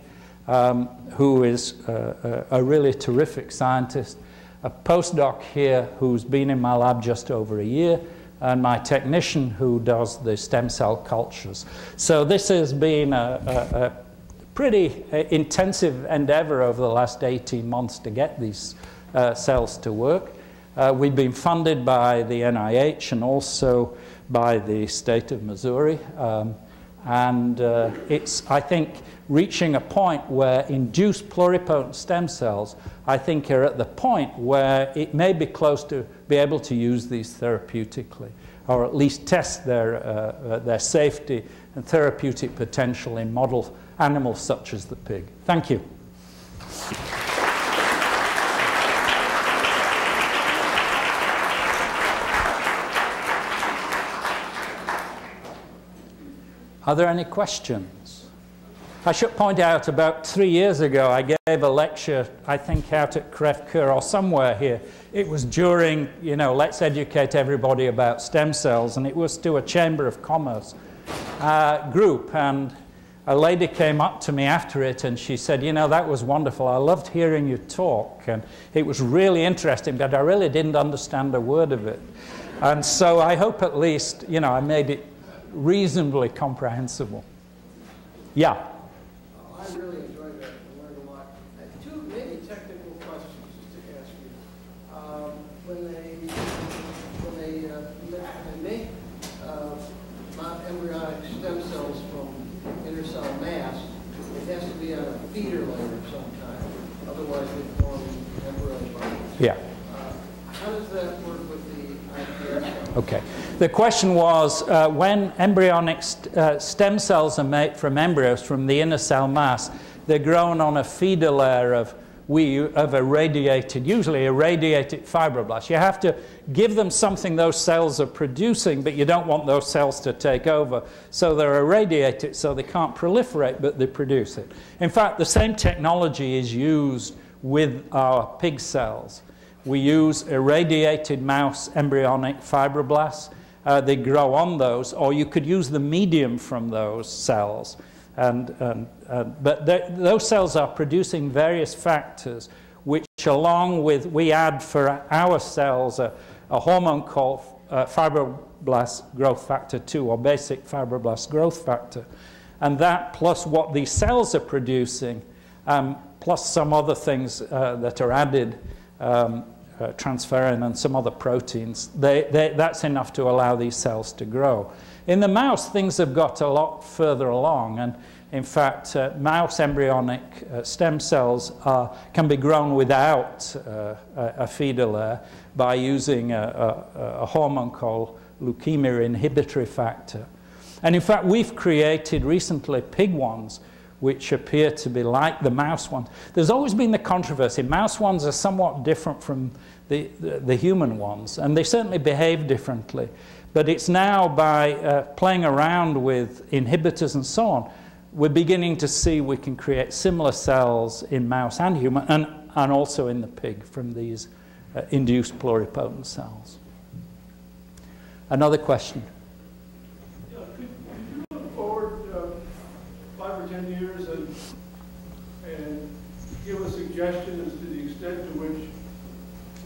who is a really terrific scientist, a postdoc here who's been in my lab just over a year, and my technician who does the stem cell cultures. So this has been a pretty intensive endeavor over the last 18 months to get these cells to work. We've been funded by the NIH and also by the state of Missouri. And it's, I think, reaching a point where induced pluripotent stem cells, I think, are at the point where it may be close to be able to use these therapeutically, or at least test their safety and therapeutic potential in model animals such as the pig. Thank you. Are there any questions? I should point out, about 3 years ago, I gave a lecture, I think, out at Klf4 or somewhere here. It was during, you know, let's educate everybody about stem cells, and it was to a Chamber of Commerce group. And a lady came up to me after it, and she said, you know, that was wonderful. I loved hearing you talk, and it was really interesting, but I really didn't understand a word of it. And so I hope at least, you know, I made it reasonably comprehensible. Yeah? I really enjoyed that. I learned a lot. I have two maybe technical questions just to ask you. When they make embryonic stem cells from intercell mass, it has to be on a feeder layer of some kind. Otherwise, they form embryo bodies. Yeah. How does that work with the IPS cells? Okay. The question was, when embryonic stem cells are made from embryos, from the inner cell mass, they're grown on a feeder layer of irradiated, usually irradiated fibroblasts. You have to give them something those cells are producing, but you don't want those cells to take over. So they're irradiated, so they can't proliferate, but they produce it. In fact, the same technology is used with our pig cells. We use irradiated mouse embryonic fibroblasts. They grow on those, or you could use the medium from those cells. But those cells are producing various factors which along with, we add for our cells a hormone called fibroblast growth factor 2, or basic fibroblast growth factor. And that plus what these cells are producing, plus some other things that are added, transferrin and some other proteins, that's enough to allow these cells to grow. In the mouse, things have got a lot further along. And in fact, mouse embryonic stem cells can be grown without a feeder layer by using a hormone called leukemia inhibitory factor. And in fact, we've created recently pig ones which appear to be like the mouse ones. There's always been the controversy. Mouse ones are somewhat different from the human ones, and they certainly behave differently. But it's now, by playing around with inhibitors and so on, we're beginning to see we can create similar cells in mouse and human, and also in the pig from these induced pluripotent cells. Another question? Yeah, could you look forward 5 or 10 years and give a suggestion as to the extent to which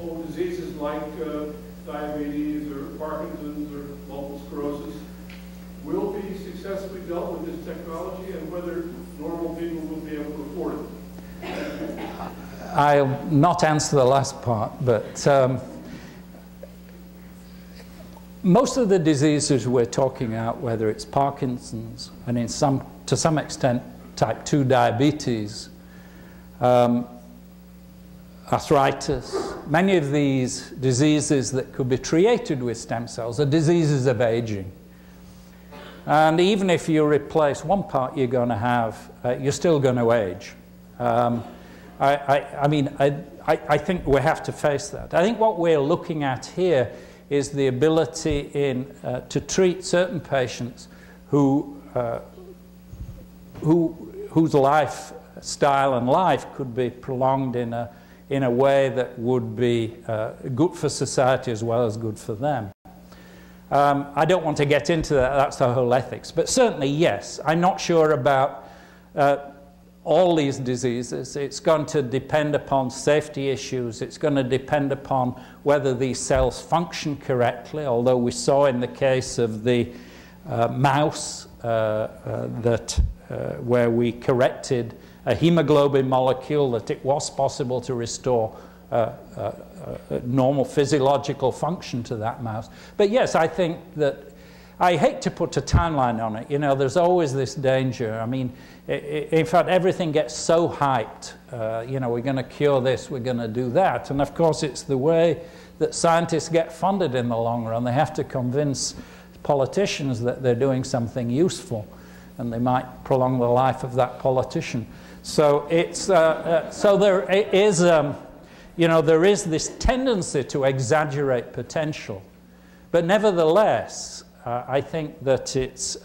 old diseases like diabetes or Parkinson's or multiple sclerosis will be successfully dealt with this technology, and whether normal people will be able to afford it? I'll not answer the last part, but most of the diseases we're talking about, whether it's Parkinson's and to some extent type 2 diabetes, arthritis, many of these diseases that could be treated with stem cells are diseases of aging. And even if you replace one part, you're going to have, you're still going to age. I think we have to face that. I think what we're looking at here is the ability to treat certain patients whose lifestyle and life could be prolonged in a way that would be good for society as well as good for them. I don't want to get into that, that's the whole ethics. But certainly, yes, I'm not sure about all these diseases. It's going to depend upon safety issues. It's going to depend upon whether these cells function correctly, although we saw in the case of the mouse where we corrected a hemoglobin molecule, that it was possible to restore normal physiological function to that mouse. But yes, I think that, I hate to put a timeline on it. You know, there's always this danger. I mean, in fact, everything gets so hyped. You know, we're going to cure this, we're going to do that. And of course, it's the way that scientists get funded in the long run. They have to convince politicians that they're doing something useful, and they might prolong the life of that politician. So it's, so there is, you know, there is this tendency to exaggerate potential. But nevertheless, I think that it's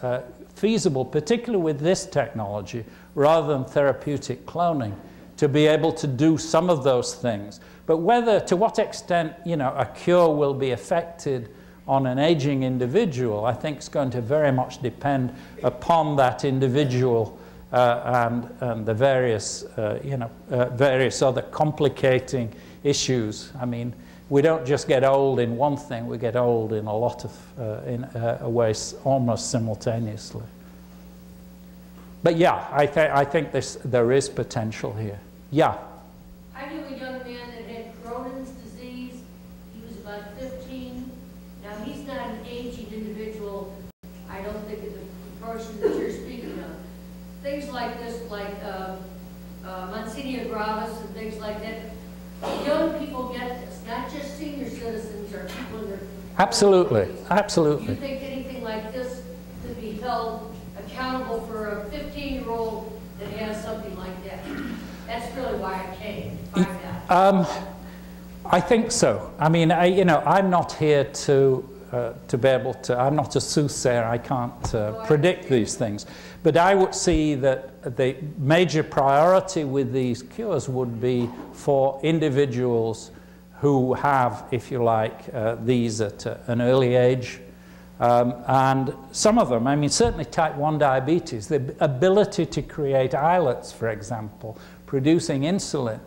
feasible, particularly with this technology, rather than therapeutic cloning, to be able to do some of those things. But whether, to what extent, you know, a cure will be affected on an aging individual, I think is going to very much depend upon that individual and the various, various other complicating issues. I mean, we don't just get old in one thing; we get old in a lot of ways, almost simultaneously. But yeah, I think there is potential here. Yeah. I knew a young man that had Crohn's disease. He was about 15. Now he's not an aging individual. I don't think it's the person that you're speaking of. Things like this, like Monsignor Gravis and things like that, young people get this, not just senior citizens or people in their... Absolutely, absolutely. Do you think anything like this could be held accountable for a 15-year-old that has something like that? That's really why I came, find out. I think so. I mean, you know, I'm not here to be able to, I'm not a soothsayer, I can't predict these things. But I would see that the major priority with these cures would be for individuals who have, if you like, these at an early age. And some of them, I mean, certainly type 1 diabetes, the ability to create islets, for example, producing insulin,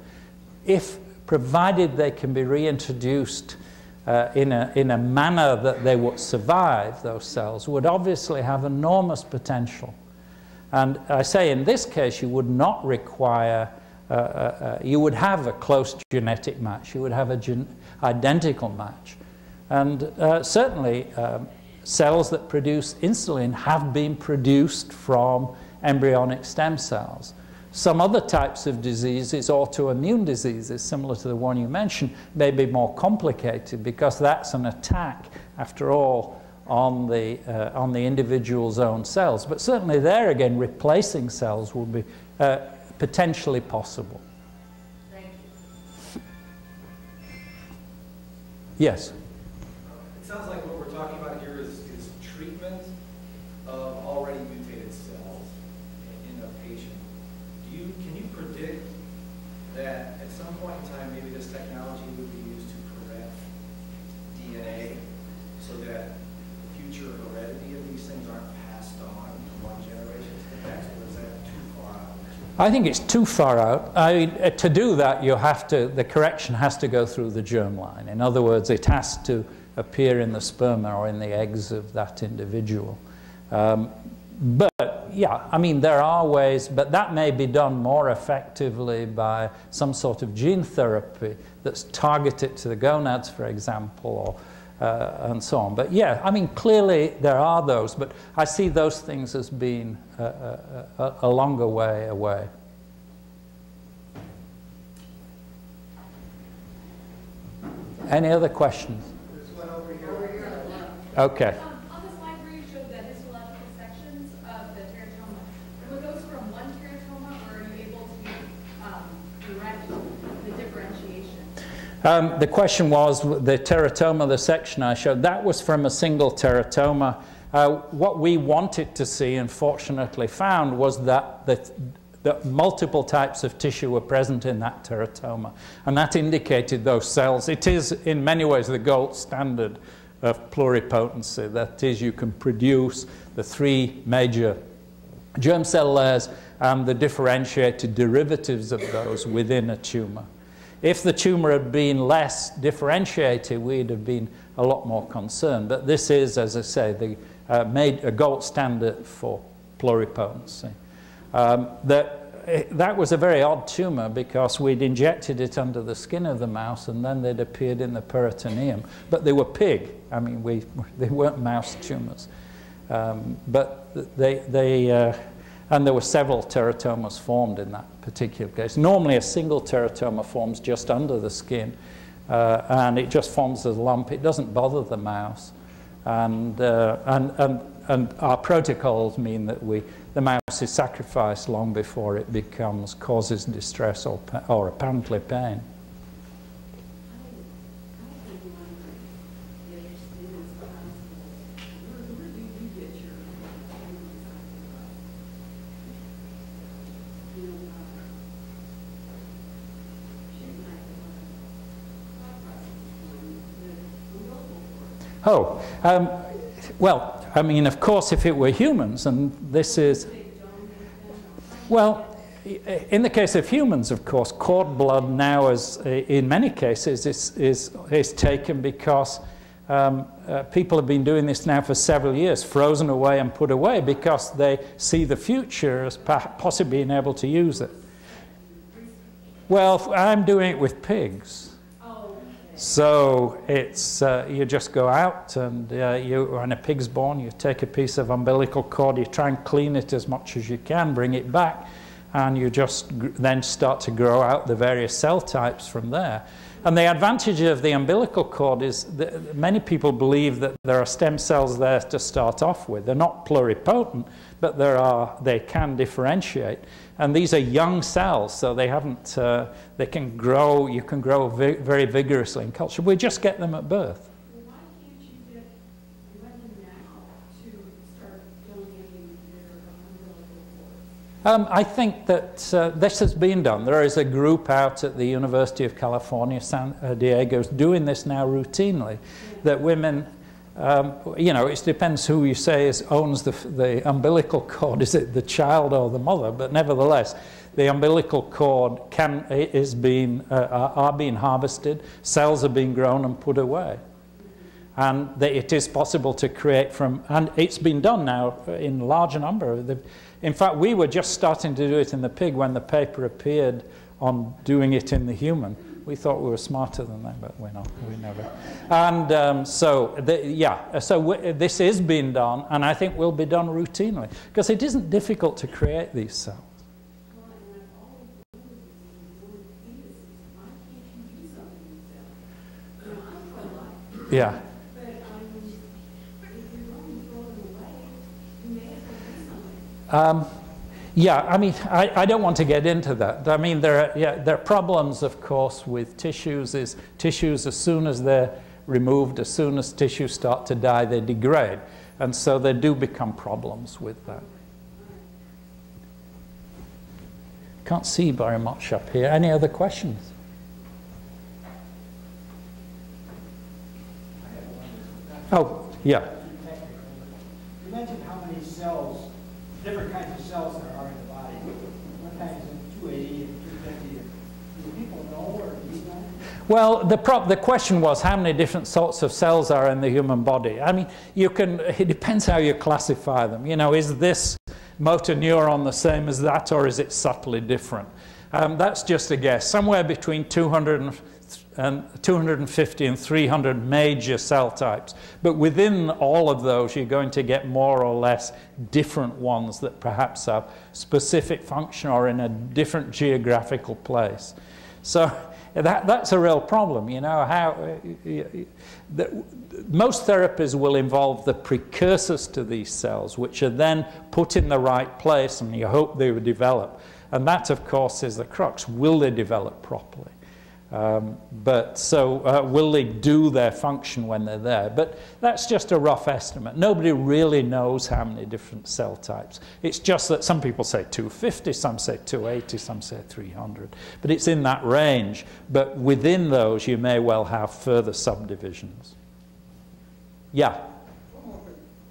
if provided they can be reintroduced in a manner that they would survive, those cells would obviously have enormous potential. And I say in this case, you would not require, you would have a close genetic match, you would have an identical match. And certainly cells that produce insulin have been produced from embryonic stem cells. Some other types of diseases, autoimmune diseases similar to the one you mentioned, may be more complicated because that's an attack, after all, on the individual's own cells. But certainly there again, replacing cells would be potentially possible. Thank you. Yes? It sounds like what we're talking about here is treatment of already mutated cells in a patient. Can you predict that at some point in time, maybe this technology would be used to correct DNA so that future heredity of these things aren't passed on from one generation to the next, or is that too far out? I think it's too far out. I mean, to do that, you have to, the correction has to go through the germline. In other words, it has to appear in the sperm or in the eggs of that individual. But yeah, I mean, there are ways, but that may be done more effectively by some sort of gene therapy that's targeted to the gonads, for example, or and so on. But yeah, I mean, clearly there are those, but I see those things as being a longer way away. Any other questions? There's one over here. Over here. Okay. On the slide where you showed the histological sections of the teratoma, were those from one teratoma, or are you able to direct the differentiation? The question was the teratoma, the section I showed, that was from a single teratoma. What we wanted to see and fortunately found was that that multiple types of tissue were present in that teratoma, and that indicated those cells. It is in many ways the gold standard of pluripotency. That is, you can produce the three major germ cell layers and the differentiated derivatives of those within a tumor. If the tumor had been less differentiated, we'd have been a lot more concerned. But this is, as I say, a gold standard for pluripotency. That was a very odd tumor because we'd injected it under the skin of the mouse and then they'd appeared in the peritoneum. But they were pig. I mean, they weren't mouse tumors. But and there were several teratomas formed in that particular case. Normally, a single teratoma forms just under the skin, and it just forms as a lump. It doesn't bother the mouse. And our protocols mean that the mouse is sacrificed long before it causes distress or apparently pain. Oh, well, I mean, of course, if it were humans, and this is, well, in the case of humans, of course, cord blood now, as in many cases, is taken because people have been doing this now for several years, frozen away and put away, because they see the future as possibly being able to use it. Well, I'm doing it with pigs. So it's, you just go out and when a pig's born, you take a piece of umbilical cord, you try and clean it as much as you can, bring it back, and you just then start to grow out the various cell types from there. And the advantage of the umbilical cord is that many people believe that there are stem cells there to start off with. They're not pluripotent, but they can differentiate. And these are young cells, so they haven't, they can grow, you can grow very vigorously in culture. We just get them at birth. Well, why can't you get women now to start donating their umbilical cord? I think that this has been done. There is a group out at the University of California, San Diego, doing this now routinely, yeah. That women, you know, it depends who you say owns the umbilical cord. Is it the child or the mother? But nevertheless, the umbilical cord are being harvested, cells are being grown and put away. And that it is possible to create from, and it's been done now in large number. In fact, we were just starting to do it in the pig when the paper appeared on doing it in the human. We thought we were smarter than that, but we're not, we never. And this is being done, and I think will be done routinely, because it isn't difficult to create these cells. Yeah. Yeah, I mean, I don't want to get into that. I mean, there are problems, of course, with tissues. As soon as they're removed, as soon as tissues start to die, they degrade. And so there do become problems with that. Can't see very much up here. Any other questions? Oh, yeah. You mentioned how many cells, different kinds of cells there are in the body. What kinds of 280 and 250? Do people know, or do you know? Well, the question was how many different sorts of cells are in the human body. I mean, it depends how you classify them. You know, is this motor neuron the same as that, or is it subtly different? That's just a guess. Somewhere between 250 and 300 major cell types. But within all of those, you're going to get more or less different ones that perhaps have specific function or in a different geographical place. So that's a real problem, you know. Most therapies will involve the precursors to these cells, which are then put in the right place, and you hope they will develop. And that, of course, is the crux. Will they develop properly? Will they do their function when they're there? But that's just a rough estimate. Nobody really knows how many different cell types. It's just that some people say 250, some say 280, some say 300. But it's in that range. But within those, you may well have further subdivisions. Yeah? One more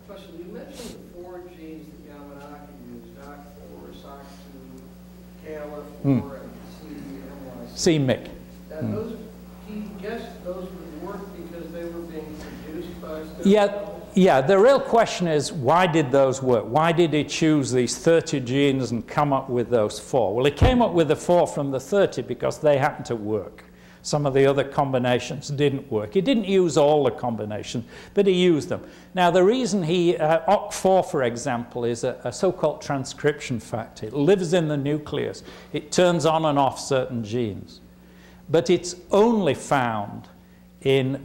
question. You mentioned the four genes that Yamanaka used, Oct4, Sox2, Klf4, and C-Myc. And those, he guessed those would work because they were being produced by cells. Yeah, the real question is, why did those work? Why did he choose these 30 genes and come up with those four? Well, he came up with the four from the 30 because they happened to work. Some of the other combinations didn't work. He didn't use all the combinations, but he used them. Now, the reason he, Oct4, for example, is a so-called transcription factor. It lives in the nucleus. It turns on and off certain genes. But it's only found in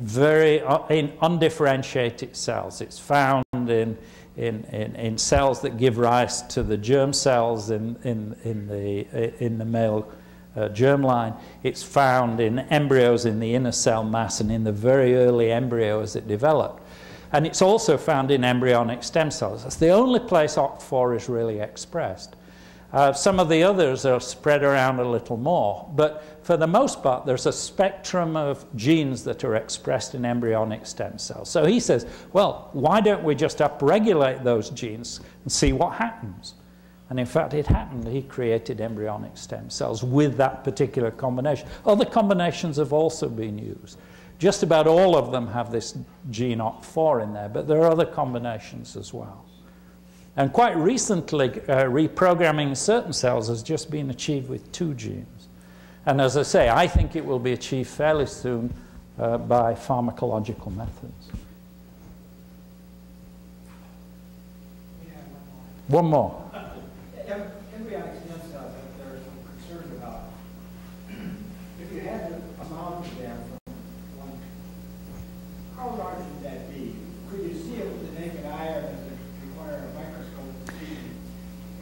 undifferentiated cells. It's found in cells that give rise to the germ cells in the male germline. It's found in embryos in the inner cell mass and in the very early embryo as it developed. And it's also found in embryonic stem cells. That's the only place Oct4 is really expressed. Some of the others are spread around a little more, but for the most part, there's a spectrum of genes that are expressed in embryonic stem cells. So he says, well, why don't we just upregulate those genes and see what happens? And in fact, it happened. He created embryonic stem cells with that particular combination. Other combinations have also been used. Just about all of them have this gene Oct4 in there, but there are other combinations as well. And quite recently, reprogramming certain cells has just been achieved with 2 genes. And as I say, I think it will be achieved fairly soon by pharmacological methods. Yeah, one more. Embryonic stem cells, there are some concerns about. If you had a amount of them from one, how large would that be? Could you see it with the naked eye, or does it require a microscope to see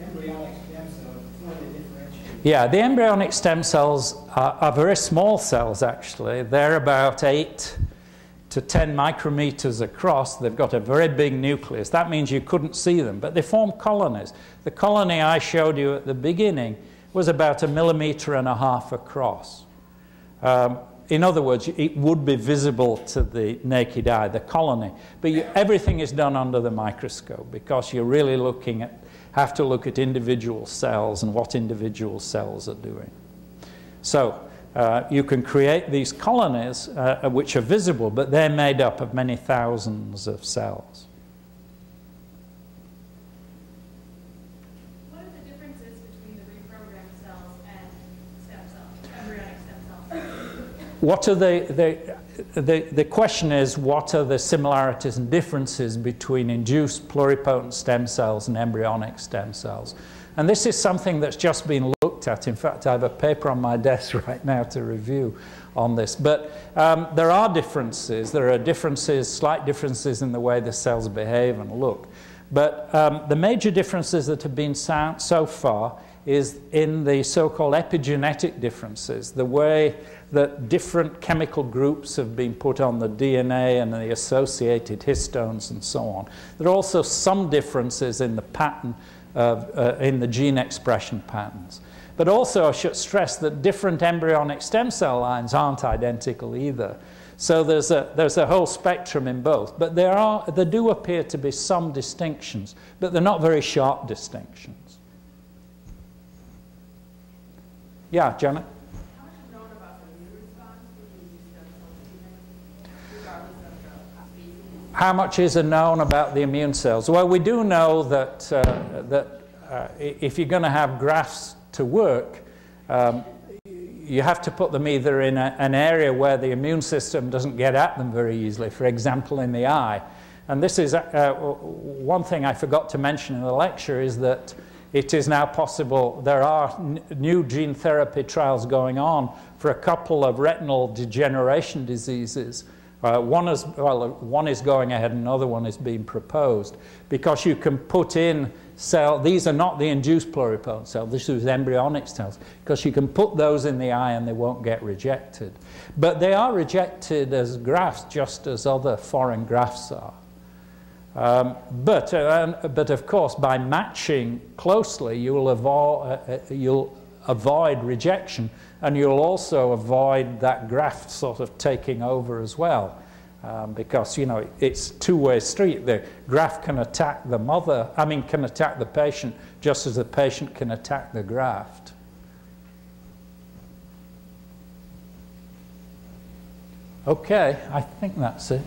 embryonic stem cells before they differentiate? Yeah, the embryonic stem cells are very small cells, actually. They're about 8 to 10 micrometers across. They've got a very big nucleus. That means you couldn't see them, but they form colonies. The colony I showed you at the beginning was about 1.5 millimeters across. In other words, it would be visible to the naked eye, the colony. But everything is done under the microscope because you're really looking at have to look at individual cells and what individual cells are doing. So you can create these colonies which are visible, but they're made up of many thousands of cells. What are the differences between the reprogrammed cells and stem cells, embryonic stem cells? What are the question is, what are the similarities and differences between induced pluripotent stem cells and embryonic stem cells? And this is something that's just been looked at. In fact, I have a paper on my desk right now to review on this. But there are differences. There are differences, slight differences in the way the cells behave and look. But the major differences that have been found so far is in the so-called epigenetic differences, the way that different chemical groups have been put on the DNA and the associated histones and so on. There are also some differences in the pattern of, in the gene expression patterns. But also I should stress that different embryonic stem cell lines aren't identical either. So there's a whole spectrum in both. But there do appear to be some distinctions, but they're not very sharp distinctions. Yeah, Janet? How much is known about the immune response between these stem cells, regardless of the species? How much is known about the immune cells? Well, we do know that, if you're going to have grafts to work, you have to put them either in an area where the immune system doesn't get at them very easily, for example, in the eye. And this is one thing I forgot to mention in the lecture is that it is now possible, there are new gene therapy trials going on for a couple of retinal degeneration diseases. One is going ahead, another one is being proposed, because you can put in cell, these are not the induced pluripotent cells, this is embryonic cells, because you can put those in the eye and they won't get rejected. But they are rejected as grafts, just as other foreign grafts are. But of course, by matching closely, you'll avoid rejection, and you'll also avoid that graft sort of taking over as well, because you know it's a two-way street. The graft can attack the mother, I mean, can attack the patient, just as the patient can attack the graft. Okay, I think that's it.